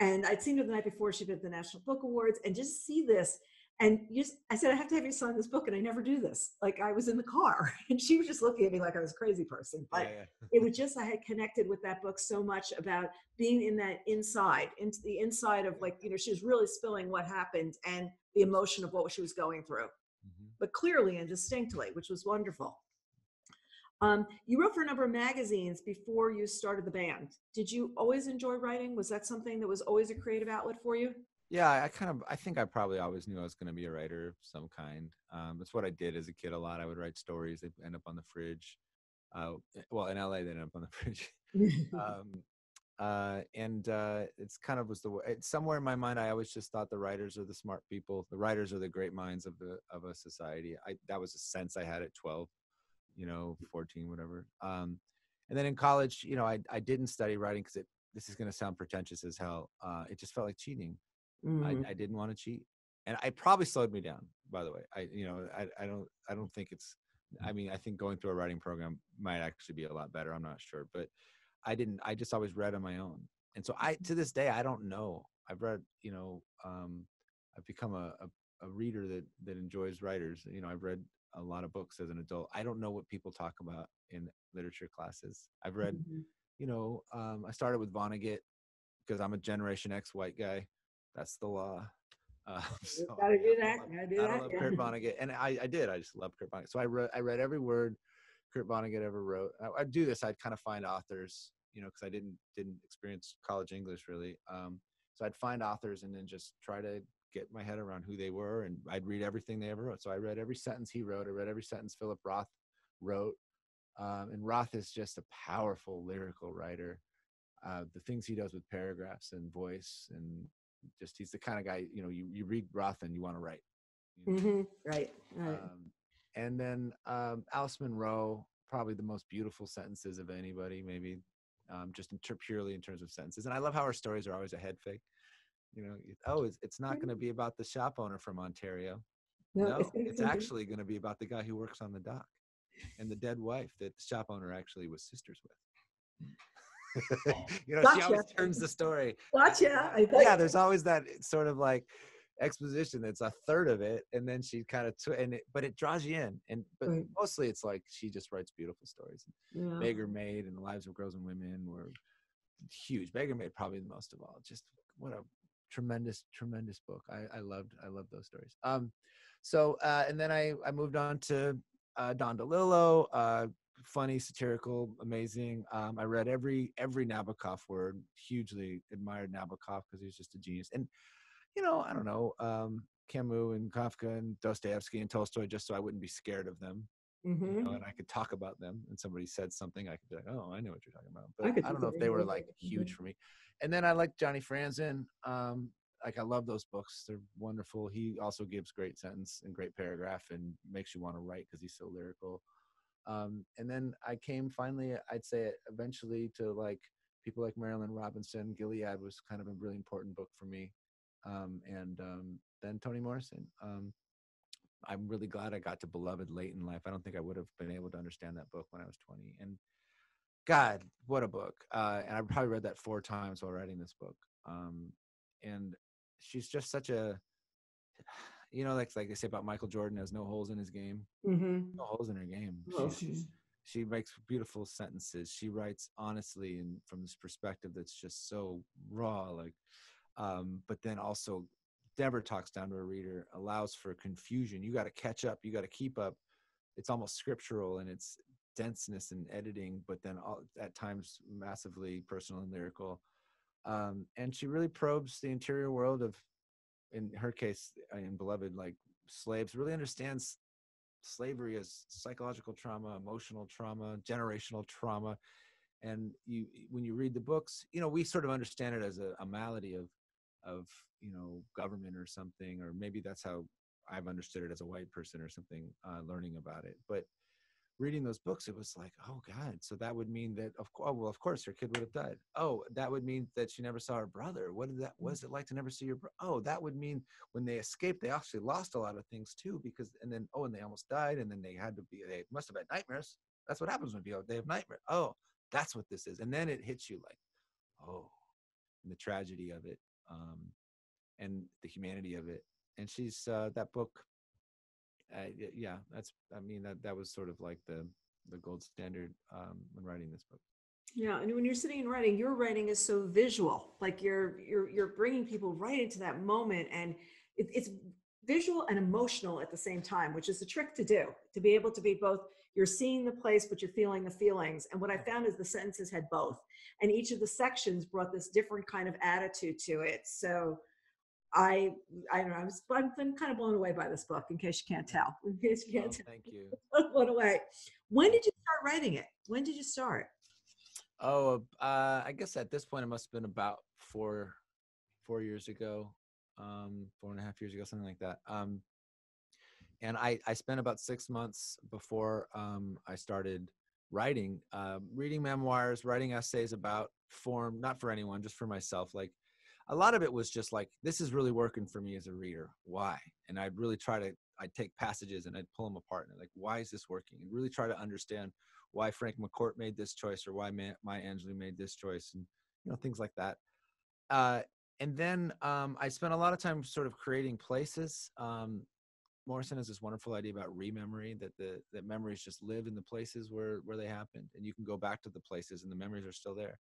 And I'd seen her the night before. She did the National Book Awards, and just see this. And you just, I said, I have to have you sign this book, and I never do this. Like, I was in the car, and she was just looking at me like I was a crazy person. But yeah, yeah. It was just, I had connected with that book so much about being in that inside, into the inside of, like, you know, she was really spilling what happened and the emotion of what she was going through, mm-hmm. but clearly and distinctly, which was wonderful. Um, you wrote for a number of magazines before you started the band. Did you always enjoy writing? Was that something that was always a creative outlet for you? Yeah, I kind of, I think I probably always knew I was going to be a writer of some kind. Um, that's what I did as a kid a lot. I would write stories. They'd end up on the fridge. Uh, well, in L A, they'd end up on the fridge. um, uh, and uh, it's kind of was the way, it, somewhere in my mind, I always just thought the writers are the smart people. The writers are the great minds of the of a society. I, that was a sense I had at twelve, you know, fourteen, whatever. Um, and then in college, you know, I, I didn't study writing because it, this is going to sound pretentious as hell. Uh, it just felt like cheating. Mm-hmm. I, I didn't want to cheat, and I probably slowed me down, by the way. I, you know, I, I don't, I don't think it's, I mean, I think going through a writing program might actually be a lot better. I'm not sure, but I didn't, I just always read on my own. And so I, to this day, I don't know. I've read, you know, um, I've become a, a, a reader that, that enjoys writers. You know, I've read a lot of books as an adult. I don't know what people talk about in literature classes. I've read, mm-hmm. you know, um, I started with Vonnegut because I'm a Generation X white guy. That's the law. Uh, so gotta do that. I love, do I that, love yeah. Kurt Vonnegut, and I, I did. I just love Kurt Vonnegut. So I read, I read every word Kurt Vonnegut ever wrote. I, I'd do this. I'd kind of find authors, you know, because I didn't didn't experience college English really. Um, so I'd find authors and then just try to get my head around who they were, and I'd read everything they ever wrote. So I read every sentence he wrote. I read every sentence Philip Roth wrote, um, and Roth is just a powerful lyrical writer. Uh, the things he does with paragraphs and voice and just he's the kind of guy, you know, you, you read Roth and you want to write, you know? Mm-hmm. right, right. Um, and then um, Alice Munro, probably the most beautiful sentences of anybody, maybe um, just in ter- purely in terms of sentences. And I love how her stories are always a head fake. You know, oh, it's, it's not going to be about the shop owner from Ontario. No, no it's, it's actually going to be about the guy who works on the dock and the dead wife that the shop owner actually was sisters with. You know, gotcha. She always turns the story. Gotcha. I yeah, there's always that sort of like exposition that's a third of it, and then she kind of tw- and it, but it draws you in. And but right. mostly it's like she just writes beautiful stories. Yeah. Beggar Maid and The Lives of Girls and Women were huge. Beggar Maid probably the most of all. Just what a tremendous, tremendous book. I, I loved, I loved those stories. Um, so uh, and then I I moved on to uh, Don DeLillo. Uh, funny, satirical, amazing. Um, I read every every Nabokov word, hugely admired Nabokov because he was just a genius. And, you know, I don't know, um, Camus and Kafka and Dostoevsky and Tolstoy, just so I wouldn't be scared of them. Mm-hmm. You know, and I could talk about them. And somebody said something, I could be like, oh, I know what you're talking about. But I, I don't know if they were like huge mm-hmm. for me. And then I liked Johnny Franzen. Um, like, I love those books. They're wonderful. He also gives great sentence and great paragraph and makes you want to write because he's so lyrical. Um, and then I came finally, I'd say eventually to like people like Marilynne Robinson. Gilead was kind of a really important book for me. Um, and um, then Toni Morrison. Um, I'm really glad I got to Beloved late in life. I don't think I would have been able to understand that book when I was twenty. And God, what a book. Uh, and I probably read that four times while writing this book. Um, and she's just such a... You know, like like they say about Michael Jordan, has no holes in his game. Mm-hmm. No holes in her game. Well, she, she, she makes beautiful sentences. She writes honestly and from this perspective that's just so raw. Like, um, but then also never talks down to a reader. Allows for confusion. You got to catch up. You got to keep up. It's almost scriptural in its denseness and editing, but then all, at times massively personal and lyrical. Um, and she really probes the interior world of. In her case, in Beloved, like slaves, really understands slavery as psychological trauma, emotional trauma, generational trauma. And you, when you read the books, you know, we sort of understand it as a, a malady of, of, you know, government or something, or maybe that's how I've understood it as a white person or something, uh, learning about it. But reading those books, it was like, oh God, so that would mean that, of oh, well, of course her kid would have died. Oh, that would mean that she never saw her brother. What did that, what is it like to never see your brother? Oh, that would mean when they escaped, they actually lost a lot of things too, because, and then, oh, and they almost died, and then they had to be, they must have had nightmares. That's what happens when people, they have nightmares. Oh, that's what this is. And then it hits you like, oh, and the tragedy of it, um, and the humanity of it. and she's uh, that book. Uh, yeah, that's. I mean, that that was sort of like the the gold standard um, when writing this book. Yeah, and when you're sitting and writing, your writing is so visual. Like you're you're you're bringing people right into that moment, and it, it's visual and emotional at the same time, which is a trick to do. To be able to be both, you're seeing the place, but you're feeling the feelings. And what I found is the sentences had both, and each of the sections brought this different kind of attitude to it. So. I I don't know. I was, I'm I'm kind of blown away by this book. In case you can't tell, in case you can't oh, tell, thank you. I'm blown away. When did you start writing it? When did you start? Oh, uh, I guess at this point it must have been about four four years ago, um, four and a half years ago, something like that. Um, and I I spent about six months before um, I started writing, uh, reading memoirs, writing essays about form, not for anyone, just for myself, like. A lot of it was just like, this is really working for me as a reader. Why? And I'd really try to, I'd take passages and I'd pull them apart and like, why is this working? And really try to understand why Frank McCourt made this choice or why Maya Angelou made this choice and, you know, things like that. Uh, and then um, I spent a lot of time sort of creating places. Um, Morrison has this wonderful idea about rememory, that the that memories just live in the places where, where they happened. And you can go back to the places and the memories are still there.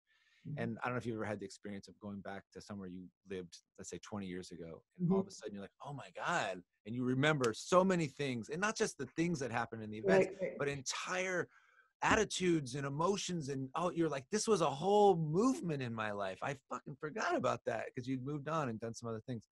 And I don't know if you've ever had the experience of going back to somewhere you lived, let's say twenty years ago, and mm-hmm. all of a sudden you're like, oh my God. And you remember so many things, and not just the things that happened in the events, right, right. but entire attitudes and emotions. And oh, you're like, this was a whole movement in my life. I fucking forgot about that because you'd moved on and done some other things.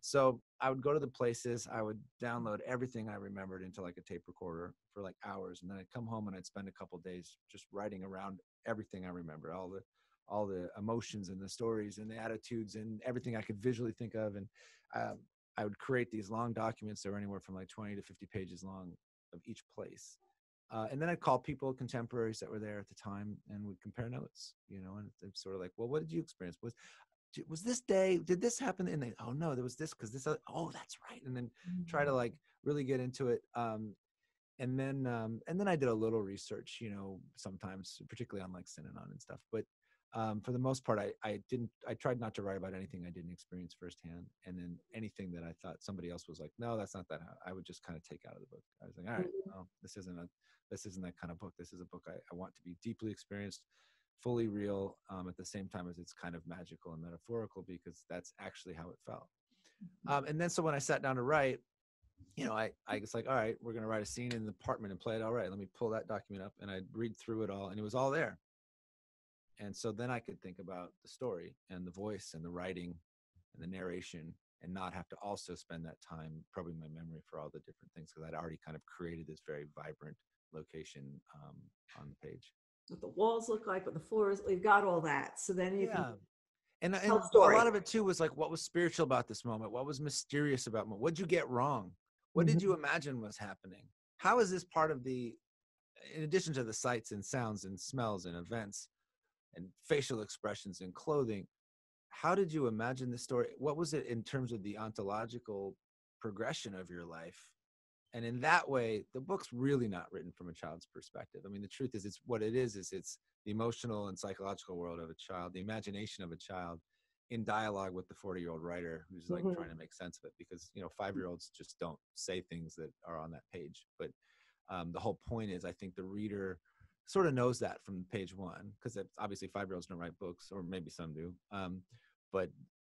So I would go to the places, I would download everything I remembered into like a tape recorder for like hours. And then I'd come home and I'd spend a couple of days just writing around everything I remembered, all the all the emotions and the stories and the attitudes and everything I could visually think of. And um, I would create these long documents that were anywhere from like twenty to fifty pages long of each place. Uh, and then I'd call people, contemporaries that were there at the time, and would compare notes, you know, and it's sort of like, well, what did you experience? Was was this day, did this happen? And they, oh no, there was this, cause this, other, oh, that's right. And then mm-hmm. try to like really get into it. Um, and then, um, and then I did a little research, you know, sometimes particularly on like Synanon and stuff, but Um, for the most part, I, I didn't, I tried not to write about anything I didn't experience firsthand. And then anything that I thought somebody else was like, no, that's not that. I would just kind of take out of the book. I was like, all right, no, this isn't a, this isn't that kind of book. This is a book I, I want to be deeply experienced, fully real, um, at the same time as it's kind of magical and metaphorical, because that's actually how it felt. Um, and then, so when I sat down to write, you know, I, I was like, all right, we're going to write a scene in an apartment and play it. All right, let me pull that document up, and I'd read through it all. And it was all there. And so then I could think about the story and the voice and the writing and the narration, and not have to also spend that time probing my memory for all the different things, because I'd already kind of created this very vibrant location um, on the page. What the walls look like, what the floors, we've got all that. So then you yeah. can and, tell and story. A lot of it too was like, what was spiritual about this moment? What was mysterious about it? What did you get wrong? What mm-hmm. did you imagine was happening? How is this part of the, in addition to the sights and sounds and smells and events, and facial expressions and clothing, how did you imagine the story? What was it in terms of the ontological progression of your life? And in that way, the book's really not written from a child's perspective. I mean, the truth is, it's what it is, is it's the emotional and psychological world of a child, the imagination of a child in dialogue with the forty-year-old writer who's like mm-hmm. trying to make sense of it, because, you know, five-year-olds just don't say things that are on that page. But um, the whole point is, I think the reader sort of knows that from page one, because obviously five-year-olds don't write books, or maybe some do, um, but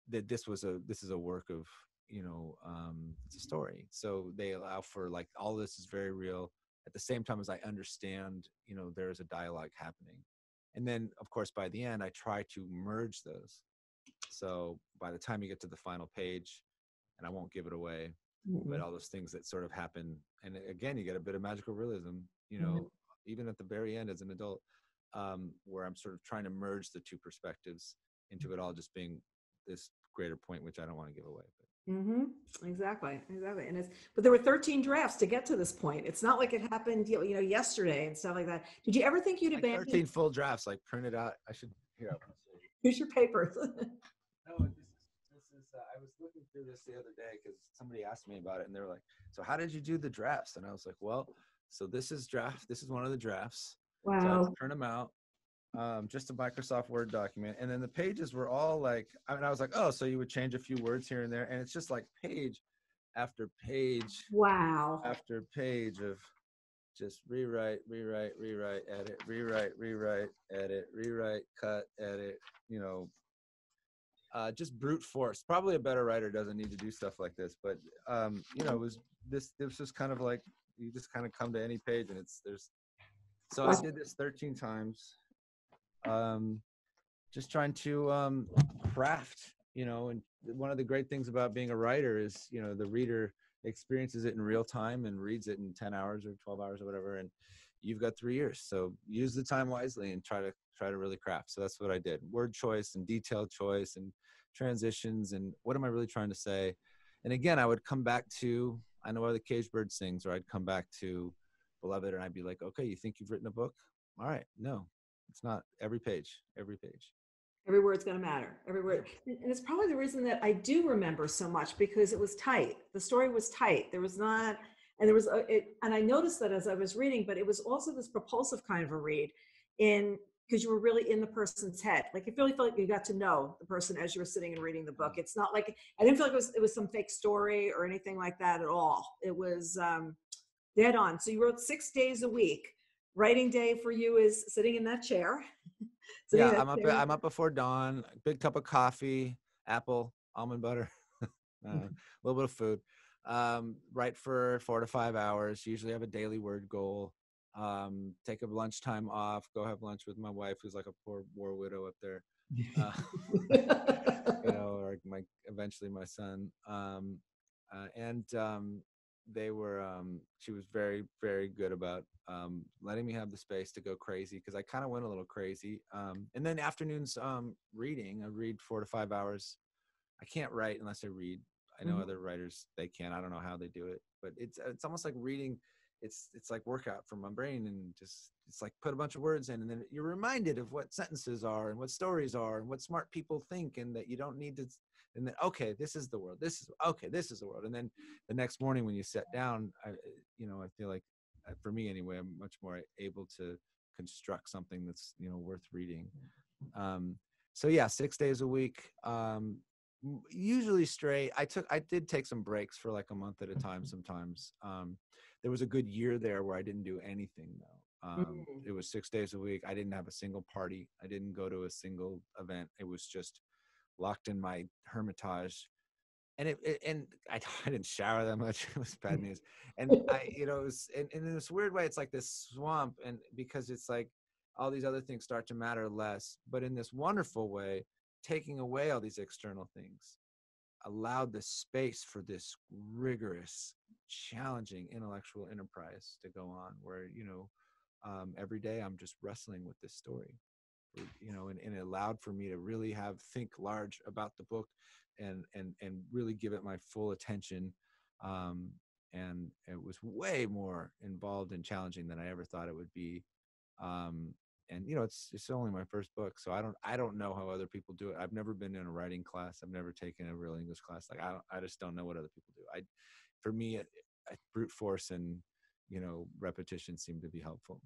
that this was a this is a work of, you know, um, it's a story. So they allow for like, all this is very real at the same time as I understand, you know, there is a dialogue happening. And then of course, by the end, I try to merge those. So by the time you get to the final page, and I won't give it away, mm-hmm. but all those things that sort of happen. And again, you get a bit of magical realism, you know, mm-hmm. even at the very end as an adult, um, where I'm sort of trying to merge the two perspectives into it all just being this greater point, which I don't want to give away. But. Mm-hmm. Exactly. Exactly. And it's, but there were thirteen drafts to get to this point. It's not like it happened, you know, yesterday and stuff like that. Did you ever think you'd like abandon? thirteen full drafts, like printed out. I should, here. Here's your papers. No, this is, this is uh, I was looking through this the other day because somebody asked me about it, and they were like, so how did you do the drafts? And I was like, well, so this is draft. This is one of the drafts. Wow. So I print them out, um, just a Microsoft Word document. And then the pages were all like, I mean, I was like, oh, so you would change a few words here and there. And it's just like page after page. Wow. After page of just rewrite, rewrite, rewrite, edit, rewrite, rewrite, edit, rewrite, cut, edit, you know, uh, just brute force. Probably a better writer doesn't need to do stuff like this, but, um, you know, it was this, this was kind of like, you just kind of come to any page and it's, there's, so I did this thirteen times, um, just trying to um, craft, you know, and one of the great things about being a writer is, you know, the reader experiences it in real time and reads it in ten hours or twelve hours or whatever, and you've got three years. So use the time wisely and try to try to really craft. So that's what I did. Word choice and detail choice and transitions and what am I really trying to say? And again, I would come back to I Know Why the Caged Bird Sings, or I'd come back to Beloved, and I'd be like, okay, you think you've written a book? All right, no, it's not. Every page, every page. Every word's going to matter. Every word. And it's probably the reason that I do remember so much, because it was tight. The story was tight. There was not, and there was, a, it, and I noticed that as I was reading, but it was also this propulsive kind of a read in, because you were really in the person's head. Like you really felt like you got to know the person as you were sitting and reading the book. It's not like, I didn't feel like it was, it was some fake story or anything like that at all. It was um, dead on. So you wrote six days a week. Writing day for you is sitting in that chair. Yeah, that I'm up. Chair. I'm up before dawn. Big cup of coffee, apple, almond butter, a uh, little bit of food. Um, write for four to five hours. Usually, have a daily word goal. Um, take a lunchtime off. Go have lunch with my wife, who's like a poor war widow up there. Uh, you know, or my eventually my son. Um, uh, and um, they were. Um, she was very, very good about. Um, letting me have the space to go crazy, because I kind of went a little crazy. Um, and then afternoons um, reading, I read four to five hours. I can't write unless I read. I know mm-hmm. other writers, they can. I don't know how they do it, but it's it's almost like reading. It's it's like workout for my brain, and just it's like put a bunch of words in, and then you're reminded of what sentences are and what stories are and what smart people think, and that you don't need to. And then okay, this is the world. This is okay. This is the world. And then the next morning when you sit down, I, you know, I feel like. For me anyway, I'm much more able to construct something that's, you know, worth reading. Um, so yeah, six days a week, um, usually straight. I took, I did take some breaks for like a month at a time sometimes. Um, there was a good year there where I didn't do anything though. Um, mm-hmm. It was six days a week. I didn't have a single party. I didn't go to a single event. It was just locked in my hermitage. And it, it and I, I didn't shower that much. It was bad news. And I, you know, it was, and, and in this weird way, it's like this swamp, and because it's like all these other things start to matter less. But in this wonderful way, taking away all these external things allowed the space for this rigorous, challenging intellectual enterprise to go on, where you know, um, every day I'm just wrestling with this story, you know, and, and it allowed for me to really have think large about the book. And, and, and really give it my full attention. Um, and it was way more involved and challenging than I ever thought it would be. Um, and you know, it's, it's only my first book. So I don't, I don't know how other people do it. I've never been in a writing class. I've never taken a real English class. Like I don't, I just don't know what other people do. I, for me, it, it, brute force and, you know, repetition seemed to be helpful.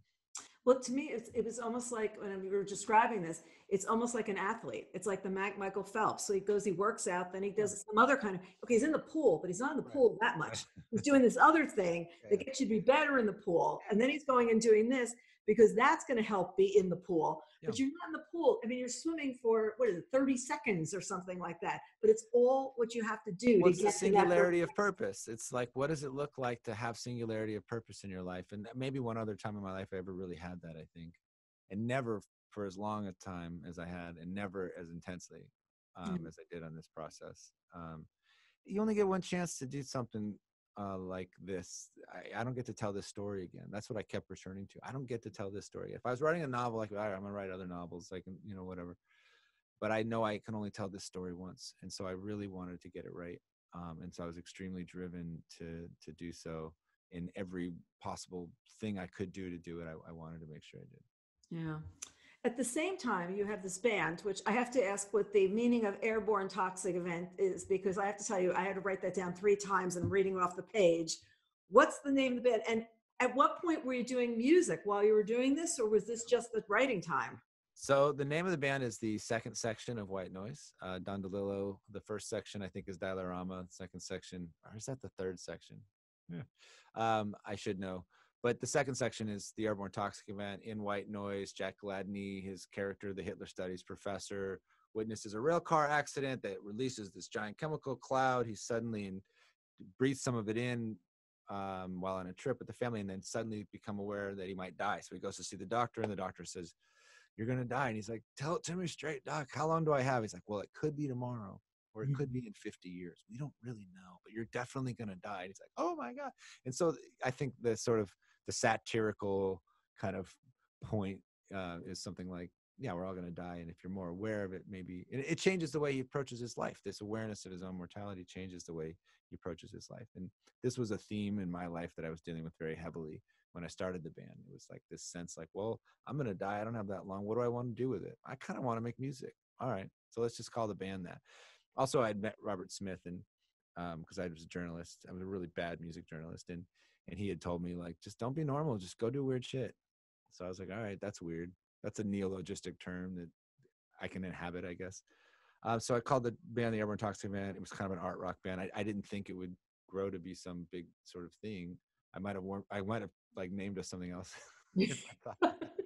Well, to me, it's, it was almost like when we were describing this, it's almost like an athlete. It's like the Mac Michael Phelps. So he goes, he works out, then he does some other kind of, okay, he's in the pool, but he's not in the pool that much. He's doing this other thing that gets you to be better in the pool. And then he's going and doing this because that's going to help be in the pool. But you're not in the pool. I mean, you're swimming for, what is it, thirty seconds or something like that. But it's all what you have to do. What's the singularity of purpose? It's like, what does it look like to have singularity of purpose in your life? And maybe one other time in my life I ever really had that, I think. And never for as long a time as I had, and never as intensely um, mm-hmm. as I did on this process. Um, you only get one chance to do something Uh, like this. I, I don't get to tell this story again. That's what I kept returning to. I don't get to tell this story. If I was writing a novel, like, all right, I'm gonna write other novels, like, you know, whatever. But I know I can only tell this story once. And so I really wanted to get it right. Um, and so I was extremely driven to to do so in every possible thing I could do to do it. I, I wanted to make sure I did. Yeah. At the same time, you have this band, which I have to ask what the meaning of Airborne Toxic Event is, because I have to tell you, I had to write that down three times and reading off the page. What's the name of the band? And at what point were you doing music while you were doing this, or was this just the writing time? So the name of the band is the second section of White Noise. Uh, Don DeLillo, the first section, I think, is Dialorama. Second section, or is that the third section? Yeah. Um, I should know. But the second section is the Airborne Toxic Event. In White Noise, Jack Gladney, his character, the Hitler Studies professor, witnesses a rail car accident that releases this giant chemical cloud. He suddenly in, breathes some of it in um, while on a trip with the family, and then suddenly become aware that he might die. So he goes to see the doctor, and the doctor says, "You're going to die." And he's like, "Tell it to me straight, doc. How long do I have?" He's like, "Well, it could be tomorrow, or it could be in fifty years. We don't really know, but you're definitely going to die." And he's like, "Oh my God." And so I think the sort of the satirical kind of point uh, is something like, yeah, we're all going to die. And if you're more aware of it, maybe it, it changes the way he approaches his life. This awareness of his own mortality changes the way he approaches his life. And this was a theme in my life that I was dealing with very heavily when I started the band. It was like this sense like, well, I'm going to die. I don't have that long. What do I want to do with it? I kind of want to make music. All right. So let's just call the band that. Also, I had met Robert Smith, and because um, I was a journalist, I was a really bad music journalist. And, and he had told me, like, just don't be normal. Just go do weird shit. So I was like, all right, that's weird. That's a neologistic term that I can inhabit, I guess. Uh, so I called the band the Airborne Toxic Event. It was kind of an art rock band. I, I didn't think it would grow to be some big sort of thing. I might have worn, I might have like named us something else.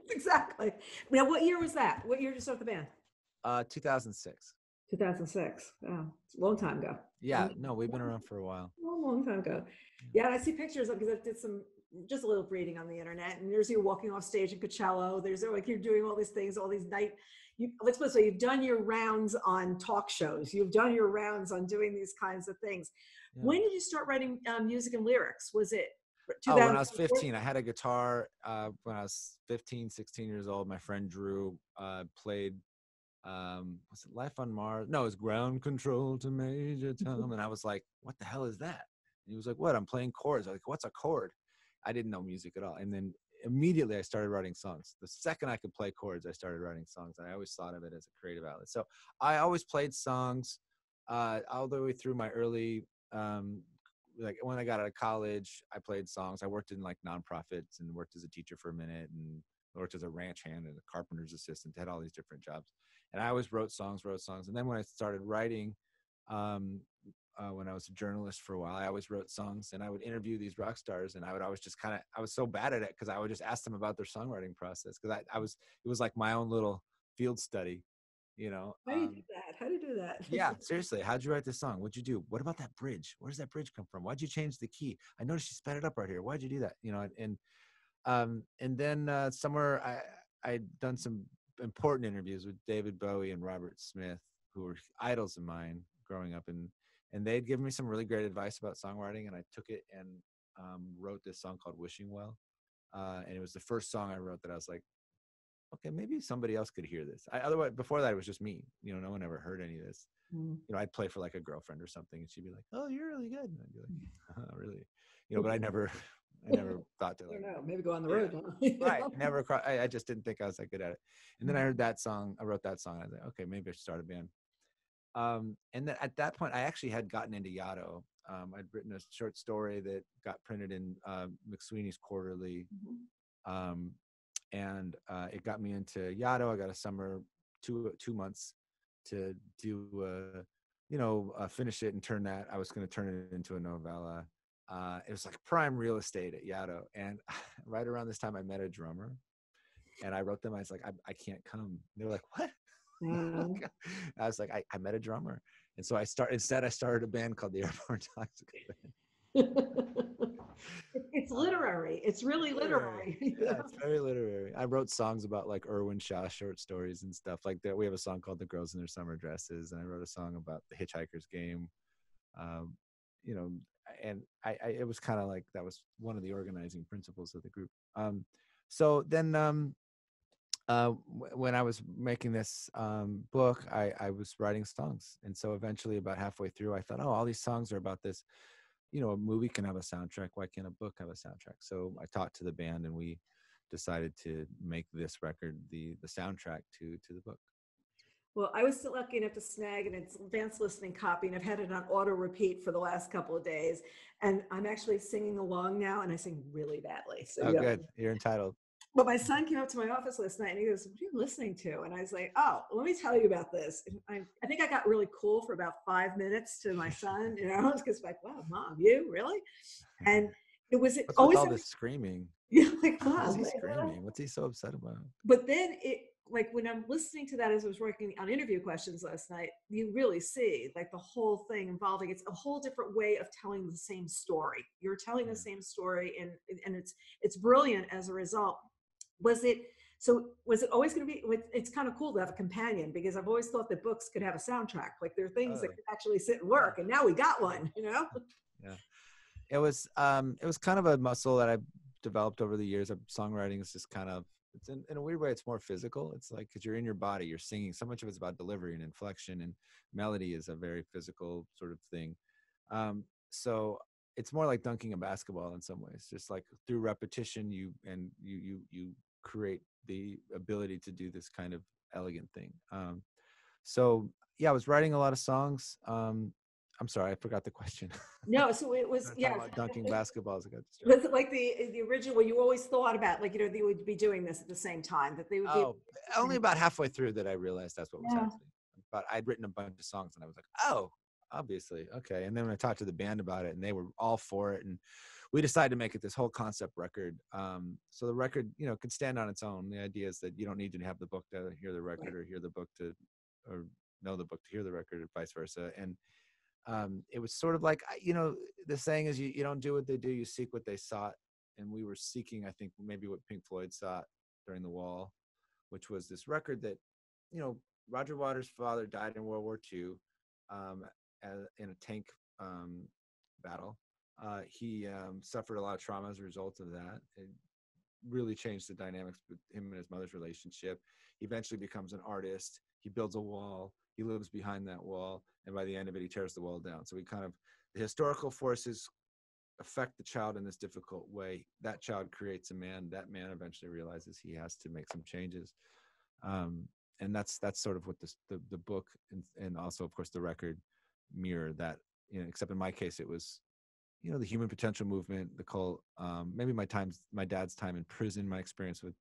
Exactly. Now, what year was that? What year did you start the band? Uh, two thousand six. two thousand six. Wow, it's a long time ago. Yeah, no, we've been around for a while. A long, long time ago. Yeah, and I see pictures because I did some. Just a little reading on the internet, and there's you walking off stage in Coachella. There's like you're doing all these things, all these night. You, let's put it so you've done your rounds on talk shows. You've done your rounds on doing these kinds of things. Yeah. When did you start writing um, music and lyrics? Was it? Oh, when I was fifteen, I had a guitar. Uh, when I was fifteen, sixteen years old, my friend Drew uh, played. Um, was it Life on Mars? No, it was Ground Control to Major Tom, and I was like, "What the hell is that?" And he was like, "What? I'm playing chords." I was like, "What's a chord?" I didn't know music at all. And then immediately I started writing songs. The second I could play chords, I started writing songs. And I always thought of it as a creative outlet. So I always played songs uh, all the way through my early, um, like when I got out of college, I played songs. I worked in like nonprofits and worked as a teacher for a minute and worked as a ranch hand and a carpenter's assistant, had all these different jobs. And I always wrote songs, wrote songs. And then when I started writing, um, Uh, when I was a journalist for a while, I always wrote songs, and I would interview these rock stars, and I would always just kind of, I was so bad at it because I would just ask them about their songwriting process because I, I was, it was like my own little field study, you know. How do you um, do that? How do you do that? Yeah, seriously. How'd you write this song? What'd you do? What about that bridge? Where's that bridge come from? Why'd you change the key? I noticed you sped it up right here. Why'd you do that? You know, and, and, um, and then uh, somewhere I, I'd done some important interviews with David Bowie and Robert Smith, who were idols of mine growing up, and And they'd given me some really great advice about songwriting, and I took it and um, wrote this song called Wishing Well. Uh, and it was the first song I wrote that I was like, okay, maybe somebody else could hear this. I, otherwise, before that, it was just me. You know, no one ever heard any of this. Mm. You know, I'd play for like a girlfriend or something, and she'd be like, "Oh, you're really good." And I'd be like, "Oh, really?" You know, but I never, I never thought to like, I don't know, maybe go on the road. Yeah. Huh? Right. Never. Cry. I, I just didn't think I was that good at it. And then I heard that song. I wrote that song. And I was like, okay, maybe I should start a band. Um, and then at that point, I actually had gotten into Yaddo. Um, I'd written a short story that got printed in uh, McSweeney's Quarterly. Mm-hmm. um, and uh, it got me into Yaddo. I got a summer, two two months to do, uh, you know, uh, finish it and turn that. I was going to turn it into a novella. Uh, it was like prime real estate at Yaddo. And right around this time, I met a drummer, and I wrote them. I was like, I, I can't come. They were like, "What?" Mm. I was like, I, I met a drummer, and so I start. Instead, I started a band called the Airborne Toxic Event. It's literary. It's really literary. literary. Yeah, it's very literary. I wrote songs about like Irwin Shaw short stories and stuff like that. We have a song called "The Girls in Their Summer Dresses," and I wrote a song about the Hitchhiker's Game. Um, you know, and I, I it was kind of like that was one of the organizing principles of the group. Um, so then. Um, Uh, when I was making this um, book, I, I was writing songs. And so eventually about halfway through, I thought, oh, all these songs are about this, you know, a movie can have a soundtrack. Why can't a book have a soundtrack? So I talked to the band, and we decided to make this record the, the soundtrack to, to the book. Well, I was still lucky enough to snag an advanced listening copy, and I've had it on auto repeat for the last couple of days. And I'm actually singing along now, and I sing really badly. So, oh, yeah. Good. You're entitled. But my son came up to my office last night and he goes, "What are you listening to?" And I was like, "Oh, let me tell you about this." And I, I think I got really cool for about five minutes to my son, you know, because like, "Wow, mom, you really?" And it was it always all this screaming. Yeah, like, wow, what's he screaming? What's he so upset about? But then it, like, when I'm listening to that as I was working on interview questions last night, you really see like the whole thing involving, it's a whole different way of telling the same story. You're telling the same story, and and it's it's brilliant as a result. Was it, so was it always going to be, it's kind of cool to have a companion, because I've always thought that books could have a soundtrack. Like, there are things oh. that could actually sit and work, and now we got one, you know? Yeah. It was, um, it was kind of a muscle that I developed over the years. Songwriting is just kind of, it's in, in a weird way, it's more physical. It's like, because you're in your body, you're singing. So much of it's about delivery and inflection, and melody is a very physical sort of thing. Um, so it's more like dunking a basketball in some ways, just like through repetition, you, and you, you, you create the ability to do this kind of elegant thing. Um, so yeah, I was writing a lot of songs. Um, I'm sorry, I forgot the question. No, so it was, yeah. Dunking basketballs. Was it like the the original, you always thought about, like, you know, they would be doing this at the same time, that they would oh, be. Only about halfway through that I realized that's what yeah. was happening. But I'd written a bunch of songs and I was like, oh, obviously, okay. And then when I talked to the band about it, and they were all for it, and we decided to make it this whole concept record. Um, so the record, you know, could stand on its own. The idea is that you don't need to have the book to hear the record, or hear the book to, or know the book to hear the record, or vice versa. And Um, it was sort of like, you know, the saying is, you, you don't do what they do, you seek what they sought. And we were seeking, I think, maybe what Pink Floyd sought during The Wall, which was this record that, you know, Roger Waters' father died in World War Two um, as, in a tank um, battle. Uh, he um, suffered a lot of trauma as a result of that. It really changed the dynamics with him and his mother's relationship. He eventually becomes an artist. He builds a wall. He lives behind that wall, and by the end of it, he tears the wall down. So we kind of, the historical forces affect the child in this difficult way. That child creates a man. That man eventually realizes he has to make some changes. Um, and that's that's sort of what this, the, the book and, and also, of course, the record mirror that, you know, except in my case, it was, you know, the human potential movement, the call, um, maybe my times, my dad's time in prison, my experience with,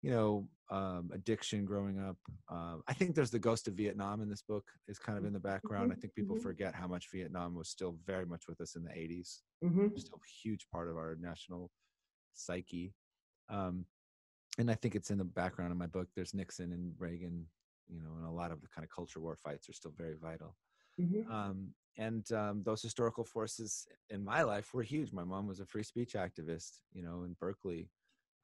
you know, um, addiction growing up. Uh, I think there's the ghost of Vietnam in this book is kind of in the background. Mm-hmm. I think people mm-hmm. forget how much Vietnam was still very much with us in the eighties. Mm-hmm. Still a huge part of our national psyche. Um, and I think it's in the background of my book. There's Nixon and Reagan, you know, and a lot of the kind of culture war fights are still very vital. Mm-hmm. Um, and um, those historical forces in my life were huge. My mom was a free speech activist, you know, in Berkeley.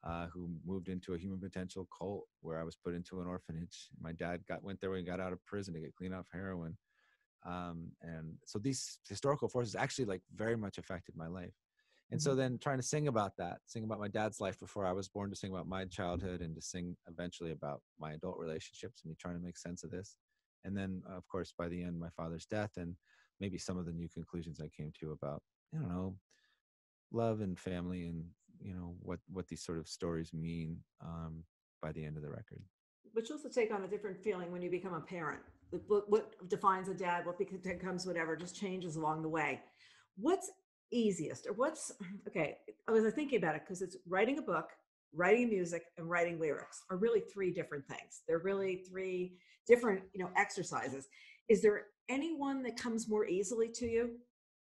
Uh, who moved into a human potential cult where I was put into an orphanage. My dad got went there when he got out of prison to get clean off heroin. Um, and so these historical forces actually like very much affected my life. And so then trying to sing about that, sing about my dad's life before I was born, to sing about my childhood, and to sing eventually about my adult relationships and me trying to make sense of this. And then, of course, by the end, my father's death, and maybe some of the new conclusions I came to about, I don't know, love and family, and you know, what, what these sort of stories mean um, by the end of the record. Which also take on a different feeling when you become a parent. What, what defines a dad, what becomes whatever, just changes along the way. What's easiest, or what's, okay, I was thinking about it, because it's writing a book, writing music, and writing lyrics are really three different things. They're really three different, you know, exercises. Is there anyone that comes more easily to you?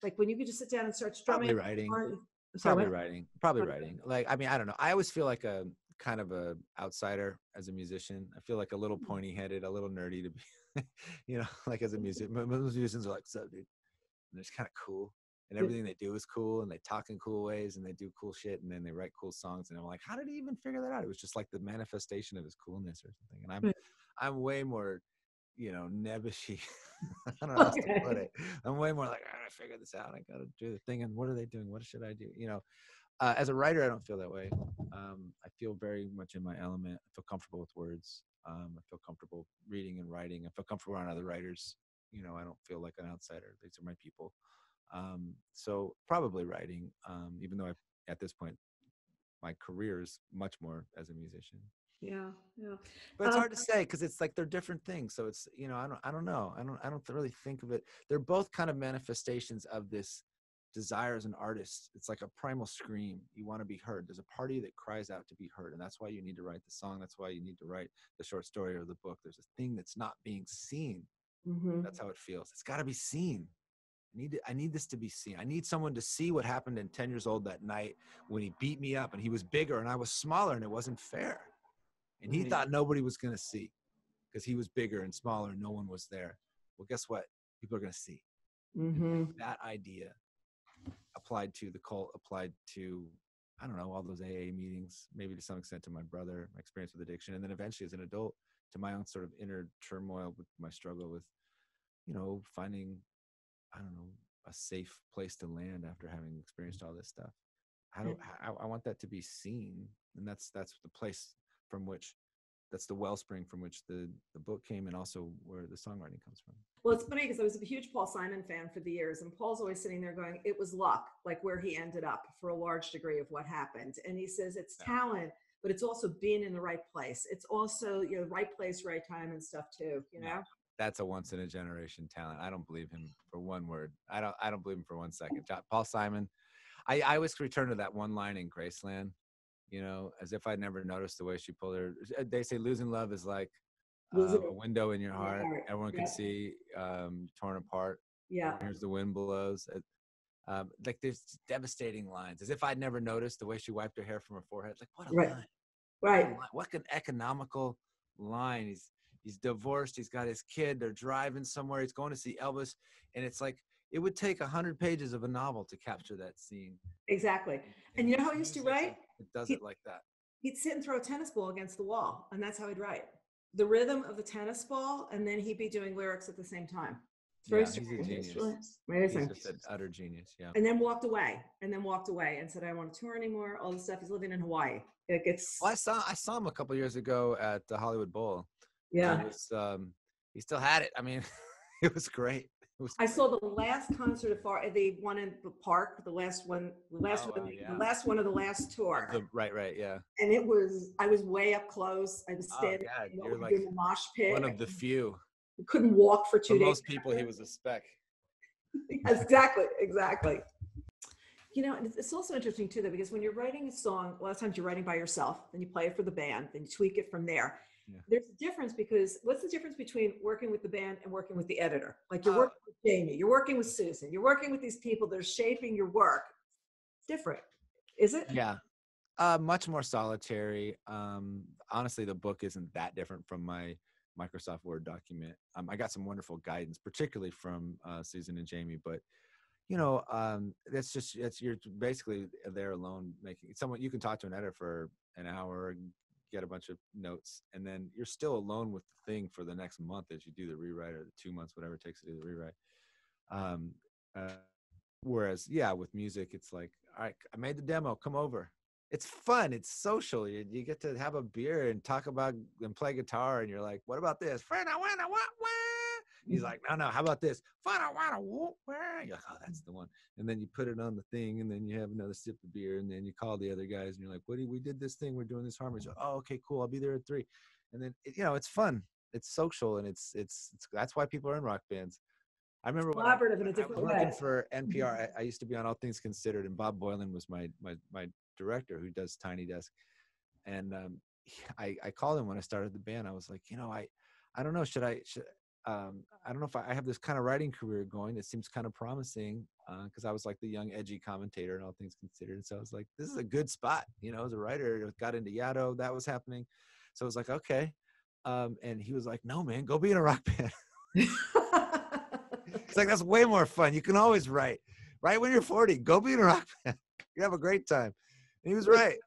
Like when you could just sit down and start strumming? Probably writing. Or, Probably Sorry. writing, probably okay. writing. Like, I mean, I don't know. I always feel like a kind of a outsider as a musician. I feel like a little pointy headed, a little nerdy to be, you know, like as a musician. Most musicians are like, so dude, and they're just kind of cool, and everything they do is cool, and they talk in cool ways, and they do cool shit, and then they write cool songs. And I'm like, how did he even figure that out? It was just like the manifestation of his coolness or something. And I'm, right. I'm way more, you know, nebbishy. I don't know okay. how to put it. I'm way more like, I figure this out. I got to do the thing. And what are they doing? What should I do? You know, uh, as a writer, I don't feel that way. Um, I feel very much in my element. I feel comfortable with words. Um, I feel comfortable reading and writing. I feel comfortable around other writers. You know, I don't feel like an outsider. These are my people. Um, so probably writing, um, even though I, at this point, my career is much more as a musician. Yeah, yeah. But it's um, hard to say, because it's like they're different things. So it's, you know, I don't, I don't know. I don't, I don't really think of it. They're both kind of manifestations of this desire as an artist. It's like a primal scream. You want to be heard. There's a party that cries out to be heard. And that's why you need to write the song. That's why you need to write the short story or the book. There's a thing that's not being seen. Mm-hmm. That's how it feels. It's got to be seen. I need to, I need this to be seen. I need someone to see what happened in ten years old that night when he beat me up and he was bigger and I was smaller and it wasn't fair. And he mm-hmm. thought nobody was going to see because he was bigger and smaller and no one was there. Well, guess what? People are going to see. Mm-hmm. That idea applied to the cult, applied to, I don't know, all those A A meetings, maybe to some extent to my brother, my experience with addiction. And then eventually as an adult to my own sort of inner turmoil with my struggle with, you know, finding, I don't know, a safe place to land after having experienced all this stuff. How do I, I want that to be seen. And that's, that's the place from which, that's the wellspring from which the, the book came and also where the songwriting comes from. Well, it's funny because I was a huge Paul Simon fan for the years, and Paul's always sitting there going, it was luck, like where he ended up for a large degree of what happened. And he says it's talent, but it's also being in the right place. It's also, you know, right place, right time and stuff too, you know? Yeah. That's a once in a generation talent. I don't believe him for one word. I don't, I don't believe him for one second. Paul Simon, I, I always return to that one line in Graceland. You know, as if I'd never noticed the way she pulled her. They say losing love is like uh, a window in your heart. Everyone can yeah. see um, torn apart. Yeah. Here's the wind blows. Um, like there's devastating lines. As if I'd never noticed the way she wiped her hair from her forehead. Like what a right. line. Right. What a line. What an economical line. He's, he's divorced. He's got his kid. They're driving somewhere. He's going to see Elvis. And it's like, it would take one hundred pages of a novel to capture that scene. Exactly. And you know how he used to write? It does he'd, it like that. He'd sit and throw a tennis ball against the wall, and that's how he'd write. The rhythm of the tennis ball, and then he'd be doing lyrics at the same time. It's very yeah, strange. He's a genius. Amazing. He's just an utter genius, yeah. And then walked away, and then walked away and said, I don't want to tour anymore, all this stuff. He's living in Hawaii. It gets... Well, I saw, I saw him a couple of years ago at the Hollywood Bowl. Yeah. It was, um, he still had it. I mean, it was great. I saw the last concert of far, the one in the park, the last one, the last oh, one, uh, yeah. the last one of the last tour. The, right, right, yeah. And it was, I was way up close. I was standing oh, yeah. in like the mosh pit. One of the few. I couldn't walk for two for days. For most people, he was a speck. Exactly, exactly. You know, it's also interesting too, though, because when you're writing a song, a lot of times you're writing by yourself, then you play it for the band, then you tweak it from there. Yeah. There's a difference because what's the difference between working with the band and working with the editor? Like you're uh, working with Jamie, you're working with Susan, you're working with these people that are shaping your work. Different, is it? Yeah, uh, much more solitary. Um, honestly, the book isn't that different from my Microsoft Word document. Um, I got some wonderful guidance, particularly from uh, Susan and Jamie, but you know, um, that's just, that's, you're basically there alone making, someone, you can talk to an editor for an hour, get a bunch of notes, and then you're still alone with the thing for the next month as you do the rewrite or the two months, whatever it takes to do the rewrite. Um, uh, whereas, yeah, with music, it's like, all right, I made the demo, come over. It's fun. It's social. You, you get to have a beer and talk about and play guitar. And you're like, what about this? Friend, I want to what, what? He's like, no, no, how about this? Fun, I want to whoop, where? You're like, oh, that's the one. And then you put it on the thing, and then you have another sip of beer, and then you call the other guys, and you're like, what do you, we did this thing, we're doing this harmony. Like, oh, okay, cool, I'll be there at three. And then, it, you know, it's fun. It's social, and it's, it's, it's, that's why people are in rock bands. I remember when I, in a different I was working way. for N P R, I, I used to be on All Things Considered, and Bob Boylan was my, my, my director who does Tiny Desk. And um, he, I, I called him when I started the band. I was like, you know, I, I don't know, should I, should Um, I don't know if I, I have this kind of writing career going. It seems kind of promising because uh, I was like the young edgy commentator and All Things Considered. So I was like, this is a good spot. You know, as a writer, got into Yaddo. That was happening. So I was like, okay. Um, and he was like, no, man, go be in a rock band. It's like, that's way more fun. You can always write. Right when you're forty, go be in a rock band. You have a great time. And he was right.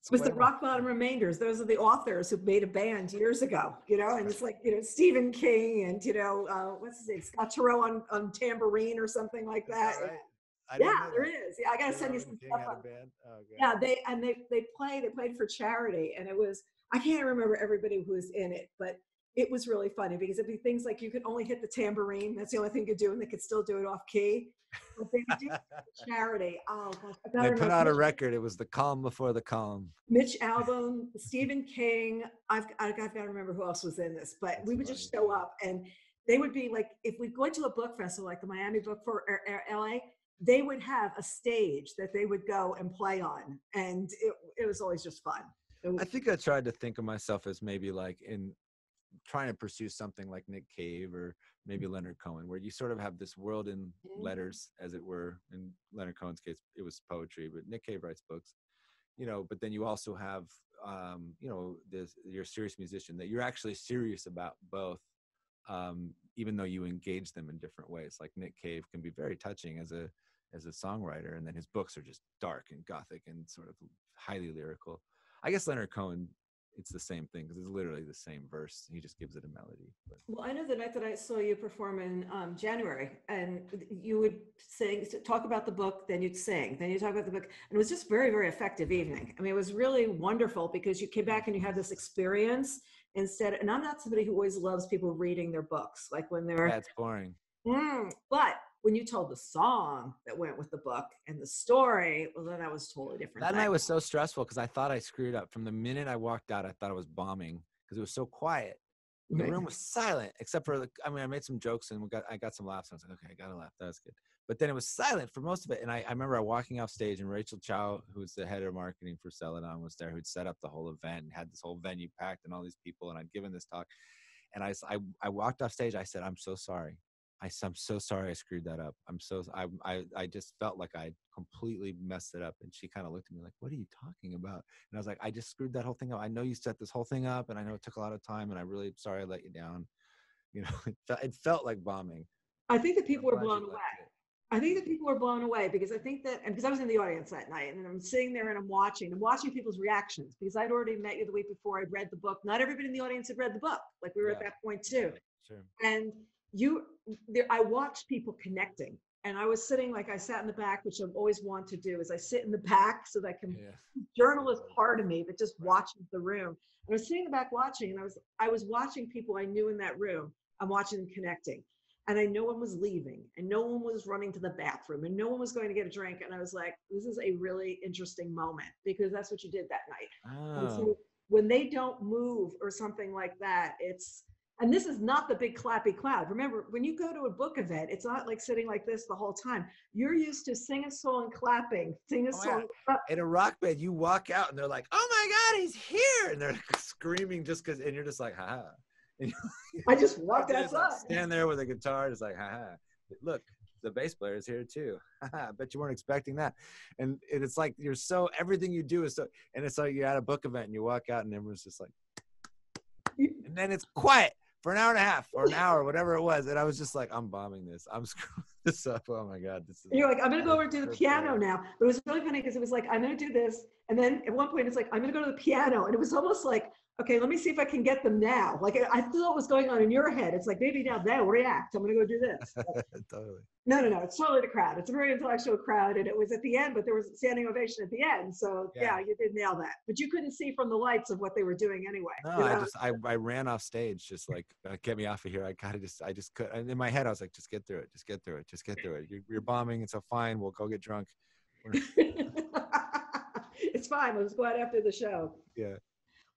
It's was the Rock Bottom Remainders. Those are the authors who made a band years ago, you know, and it's like, you know, Stephen King and, you know, uh, what's his name, Scott Turow on, on tambourine or something like that. Right. Yeah, there that. is. Yeah, I got to send you some King stuff. On. Oh, yeah, they, and they, they play, they played for charity, and it was, I can't remember everybody who was in it, but it was really funny because it'd be things like you could only hit the tambourine. That's the only thing you could do, and they could still do it off key. But they did charity. Oh, gosh. They put out Mitch. a record. It was the Calm Before the Calm. Mitch Albom, Stephen King. I've, I've got to remember who else was in this, but That's we would funny. just show up, and they would be like, if we go to a book festival, like the Miami Book for or, or L A, they would have a stage that they would go and play on. And it, it was always just fun. Was- I think I tried to think of myself as maybe like in trying to pursue something like Nick Cave or maybe Leonard Cohen, where you sort of have this world in letters, as it were. In Leonard Cohen's case, it was poetry, but Nick Cave writes books, you know, but then you also have, um, you know, this, you're a serious musician, that you're actually serious about both. Um, even though you engage them in different ways, like Nick Cave can be very touching as a as a songwriter, and then his books are just dark and gothic and sort of highly lyrical. I guess Leonard Cohen, it's the same thing, because it's literally the same verse, he just gives it a melody. But. Well, I know the night that I saw you perform in um, January, and you would sing, talk about the book, then you'd sing, then you talk about the book, and it was just very, very effective evening. I mean, it was really wonderful, because you came back and you had this experience instead, and I'm not somebody who always loves people reading their books, like when they're... That's boring. Mm, but when you told the song that went with the book and the story, well, then that was totally different. That night was so stressful because I thought I screwed up. From the minute I walked out, I thought I was bombing because it was so quiet. The room was silent, except for, I mean, I made some jokes and we got, I got some laughs. And I was like, okay, I got a laugh. That was good. But then it was silent for most of it. And I, I remember I walking off stage, and Rachel Chow, who's the head of marketing for Synanon, was there, who'd set up the whole event and had this whole venue packed and all these people. And I'd given this talk. And I, I, I walked off stage. I said, I'm so sorry. I, I'm so sorry I screwed that up. I'm so, I, I, I just felt like I completely messed it up. And she kind of looked at me like, what are you talking about? And I was like, I just screwed that whole thing up. I know you set this whole thing up, and I know it took a lot of time, and I'm really sorry I let you down. You know, it, fe- it felt like bombing. I think that people were blown away. I think that people were blown away because I think that, and because I was in the audience that night, and I'm sitting there and I'm watching, I'm watching people's reactions, because I'd already met you the week before. I'd read the book. Not everybody in the audience had read the book. Like we were yeah. at that point too. Sure. And you, there, I watched people connecting, and I was sitting, like I sat in the back, which I've always wanted to do, is I sit in the back so that I can, yeah. journalist part of me, but just watching the room. And I was sitting in the back watching, and I was, I was watching people I knew in that room. I'm watching them connecting. And I, no one was leaving, and no one was running to the bathroom, and no one was going to get a drink. And I was like, this is a really interesting moment, because that's what you did that night. Oh. And so when they don't move or something like that, it's, and this is not the big clappy crowd. Remember, when you go to a book event, it's not like sitting like this the whole time. You're used to sing a song, clapping, sing a oh, song. Yeah. In a rock band, you walk out and they're like, oh my God, he's here. And they're like screaming just because, and you're just like, ha. I just walked outside. Like, stand there with a guitar, just like, ha-ha. Look, the bass player is here too. Ha-ha, I bet you weren't expecting that. And, and it's like, you're so, everything you do is so, and it's like you're at a book event and you walk out and everyone's just like, and then it's quiet for an hour and a half or an hour, whatever it was. And I was just like, I'm bombing this. I'm screwing this up. Oh my God. This is You're like, I'm going to go over and do the piano now. But it was really funny because it was like, I'm going to do this. And then at one point it's like, I'm going to go to the piano. And it was almost like, okay, let me see if I can get them now. Like I feel what was going on in your head. It's like, maybe now they'll react. I'm going to go do this. Totally. No, no, no. It's totally the crowd. It's a very intellectual crowd. And it was at the end, but there was a standing ovation at the end. So yeah, yeah you did nail that. But you couldn't see from the lights of what they were doing anyway. No, you know? I just, I, I ran off stage, just like, uh, get me off of here. I kind of just, I just could. And in my head, I was like, just get through it. Just get through it. Just get through it. You're, you're bombing. It's so fine. We'll go get drunk. It's fine. Let's go out after the show. Yeah.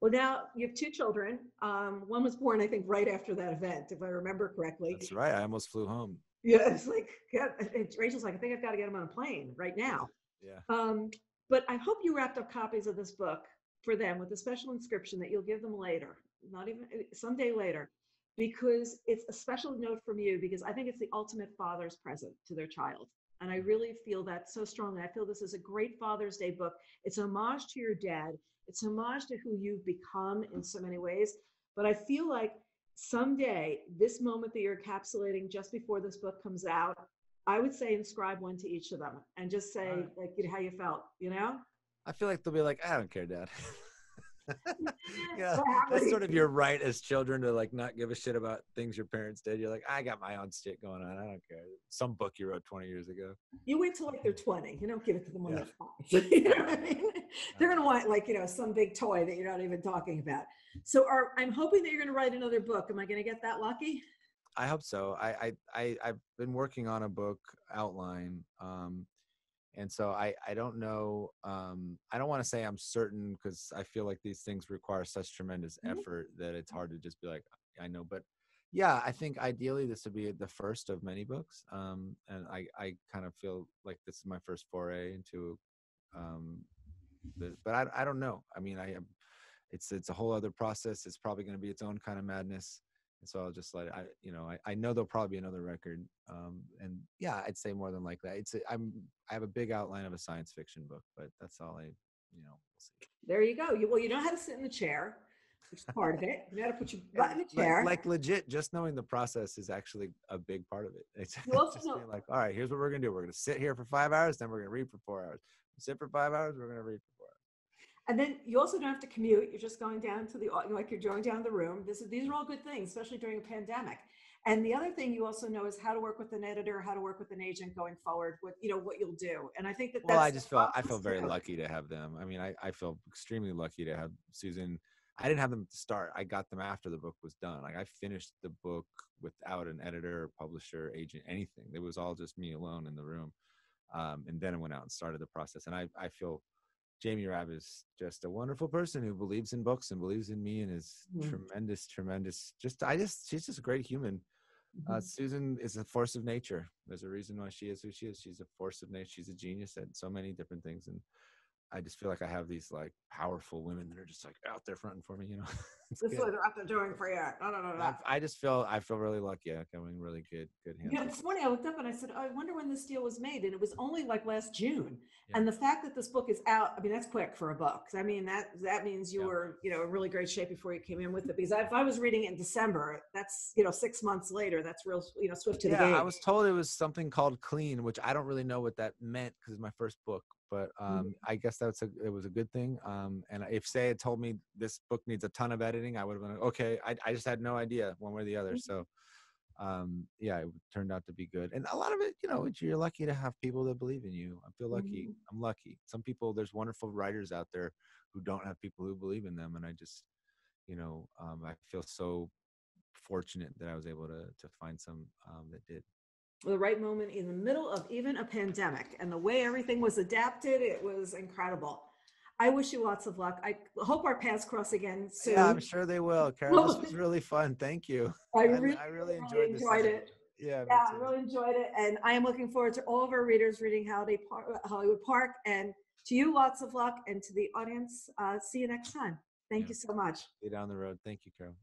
Well, now you have two children. Um, one was born, I think, right after that event, if I remember correctly. That's right. I almost flew home. Yeah, it's like, yeah, it's, Rachel's like, I think I've got to get him on a plane right now. Yeah. Um, but I hope you wrapped up copies of this book for them with a special inscription that you'll give them later, not even someday later, because it's a special note from you, because I think it's the ultimate father's present to their child. And I really feel that so strongly. I feel this is a great Father's Day book. It's an homage to your dad. It's an homage to who you've become in so many ways. But I feel like someday, this moment that you're encapsulating just before this book comes out, I would say inscribe one to each of them and just say right. like how you felt, you know? I feel like they'll be like, I don't care, Dad. Yeah, that's sort of your right as children to like not give a shit about things your parents did. You're like, I got my own shit going on. I don't care. Some book you wrote twenty years ago. You wait till like they're twenty. You don't give it to them when they're five. You know what I mean? They're gonna want like you know some big toy that you're not even talking about. So, are, I'm hoping that you're gonna write another book. Am I gonna get that lucky? I hope so. I I, I I've been working on a book outline. Um, And so I, I don't know, um, I don't want to say I'm certain because I feel like these things require such tremendous effort that it's hard to just be like, I know, but yeah, I think ideally this would be the first of many books. Um, and I, I kind of feel like this is my first foray into, um, the, but I, I don't know. I mean, I, it's, it's a whole other process. It's probably going to be its own kind of madness. And so I'll just let it, I, you know, I, I know there'll probably be another record. Um, and yeah, I'd say more than likely. It's, a, I'm, I have a big outline of a science fiction book, but that's all I, you know, we'll see. There you go. You, well, you know how to sit in the chair. Which is part of it. You got to put your butt in the chair. Like, like legit, just knowing the process is actually a big part of it. It's just being like, all right, here's what we're going to do. We're going to sit here for five hours, then we're going to read for four hours. We sit for five hours, we're going to read for four hours. And then you also don't have to commute. You're just going down to the, like you're going down the room. This is, these are all good things, especially during a pandemic. And the other thing you also know is how to work with an editor, how to work with an agent going forward, what, you know, what you'll do. And I think that well, that's- Well, I just feel, I feel very lucky to have them. I mean, I, I feel extremely lucky to have Susan. I didn't have them at the start. I got them after the book was done. Like I finished the book without an editor, publisher, agent, anything. It was all just me alone in the room. Um, and then I went out and started the process. And I, I feel Jamie Rabb is just a wonderful person who believes in books and believes in me and is mm-hmm. tremendous, tremendous. Just, I just, she's just a great human. Mm-hmm. Uh, Susan is a force of nature. There's a reason why she is who she is. She's a force of nature. She's a genius at so many different things. And I just feel like I have these like powerful women that are just like out there fronting for me, you know. This is what they're out there doing for you. No, no, no, no. I, I just feel I feel really lucky. I'm in really good, good hands. Yeah, this morning I looked up and I said, oh, I wonder when this deal was made, and it was only like last June. Yeah. And the fact that this book is out, I mean, that's quick for a book. I mean, that that means you yeah. were, you know, in really great shape before you came in with it. Because if I was reading it in December, that's you know six months later. That's real, you know, swift to yeah, the game. Yeah, I was told it was something called Clean, which I don't really know what that meant because it's my first book. But um, I guess that's a, it was a good thing. Um, and if Say had told me this book needs a ton of editing, I would have been like, okay. I, I just had no idea one way or the other. So um, yeah, it turned out to be good. And a lot of it, you know, you're lucky to have people that believe in you. I feel lucky. I'm lucky. Some people, there's wonderful writers out there who don't have people who believe in them. And I just, you know, um, I feel so fortunate that I was able to to find some um, that did. The right moment in the middle of even a pandemic, and the way everything was adapted, it was incredible. I wish you lots of luck. I hope our paths cross again soon. Yeah, I'm sure they will, Carol. This was really fun. Thank you. I really, I really enjoyed, enjoyed it. Yeah, yeah I really enjoyed it, and I am looking forward to all of our readers reading Hollywood Park. And to you, lots of luck, and to the audience, uh, see you next time. Thank yeah. you so much. See you down the road. Thank you, Carol.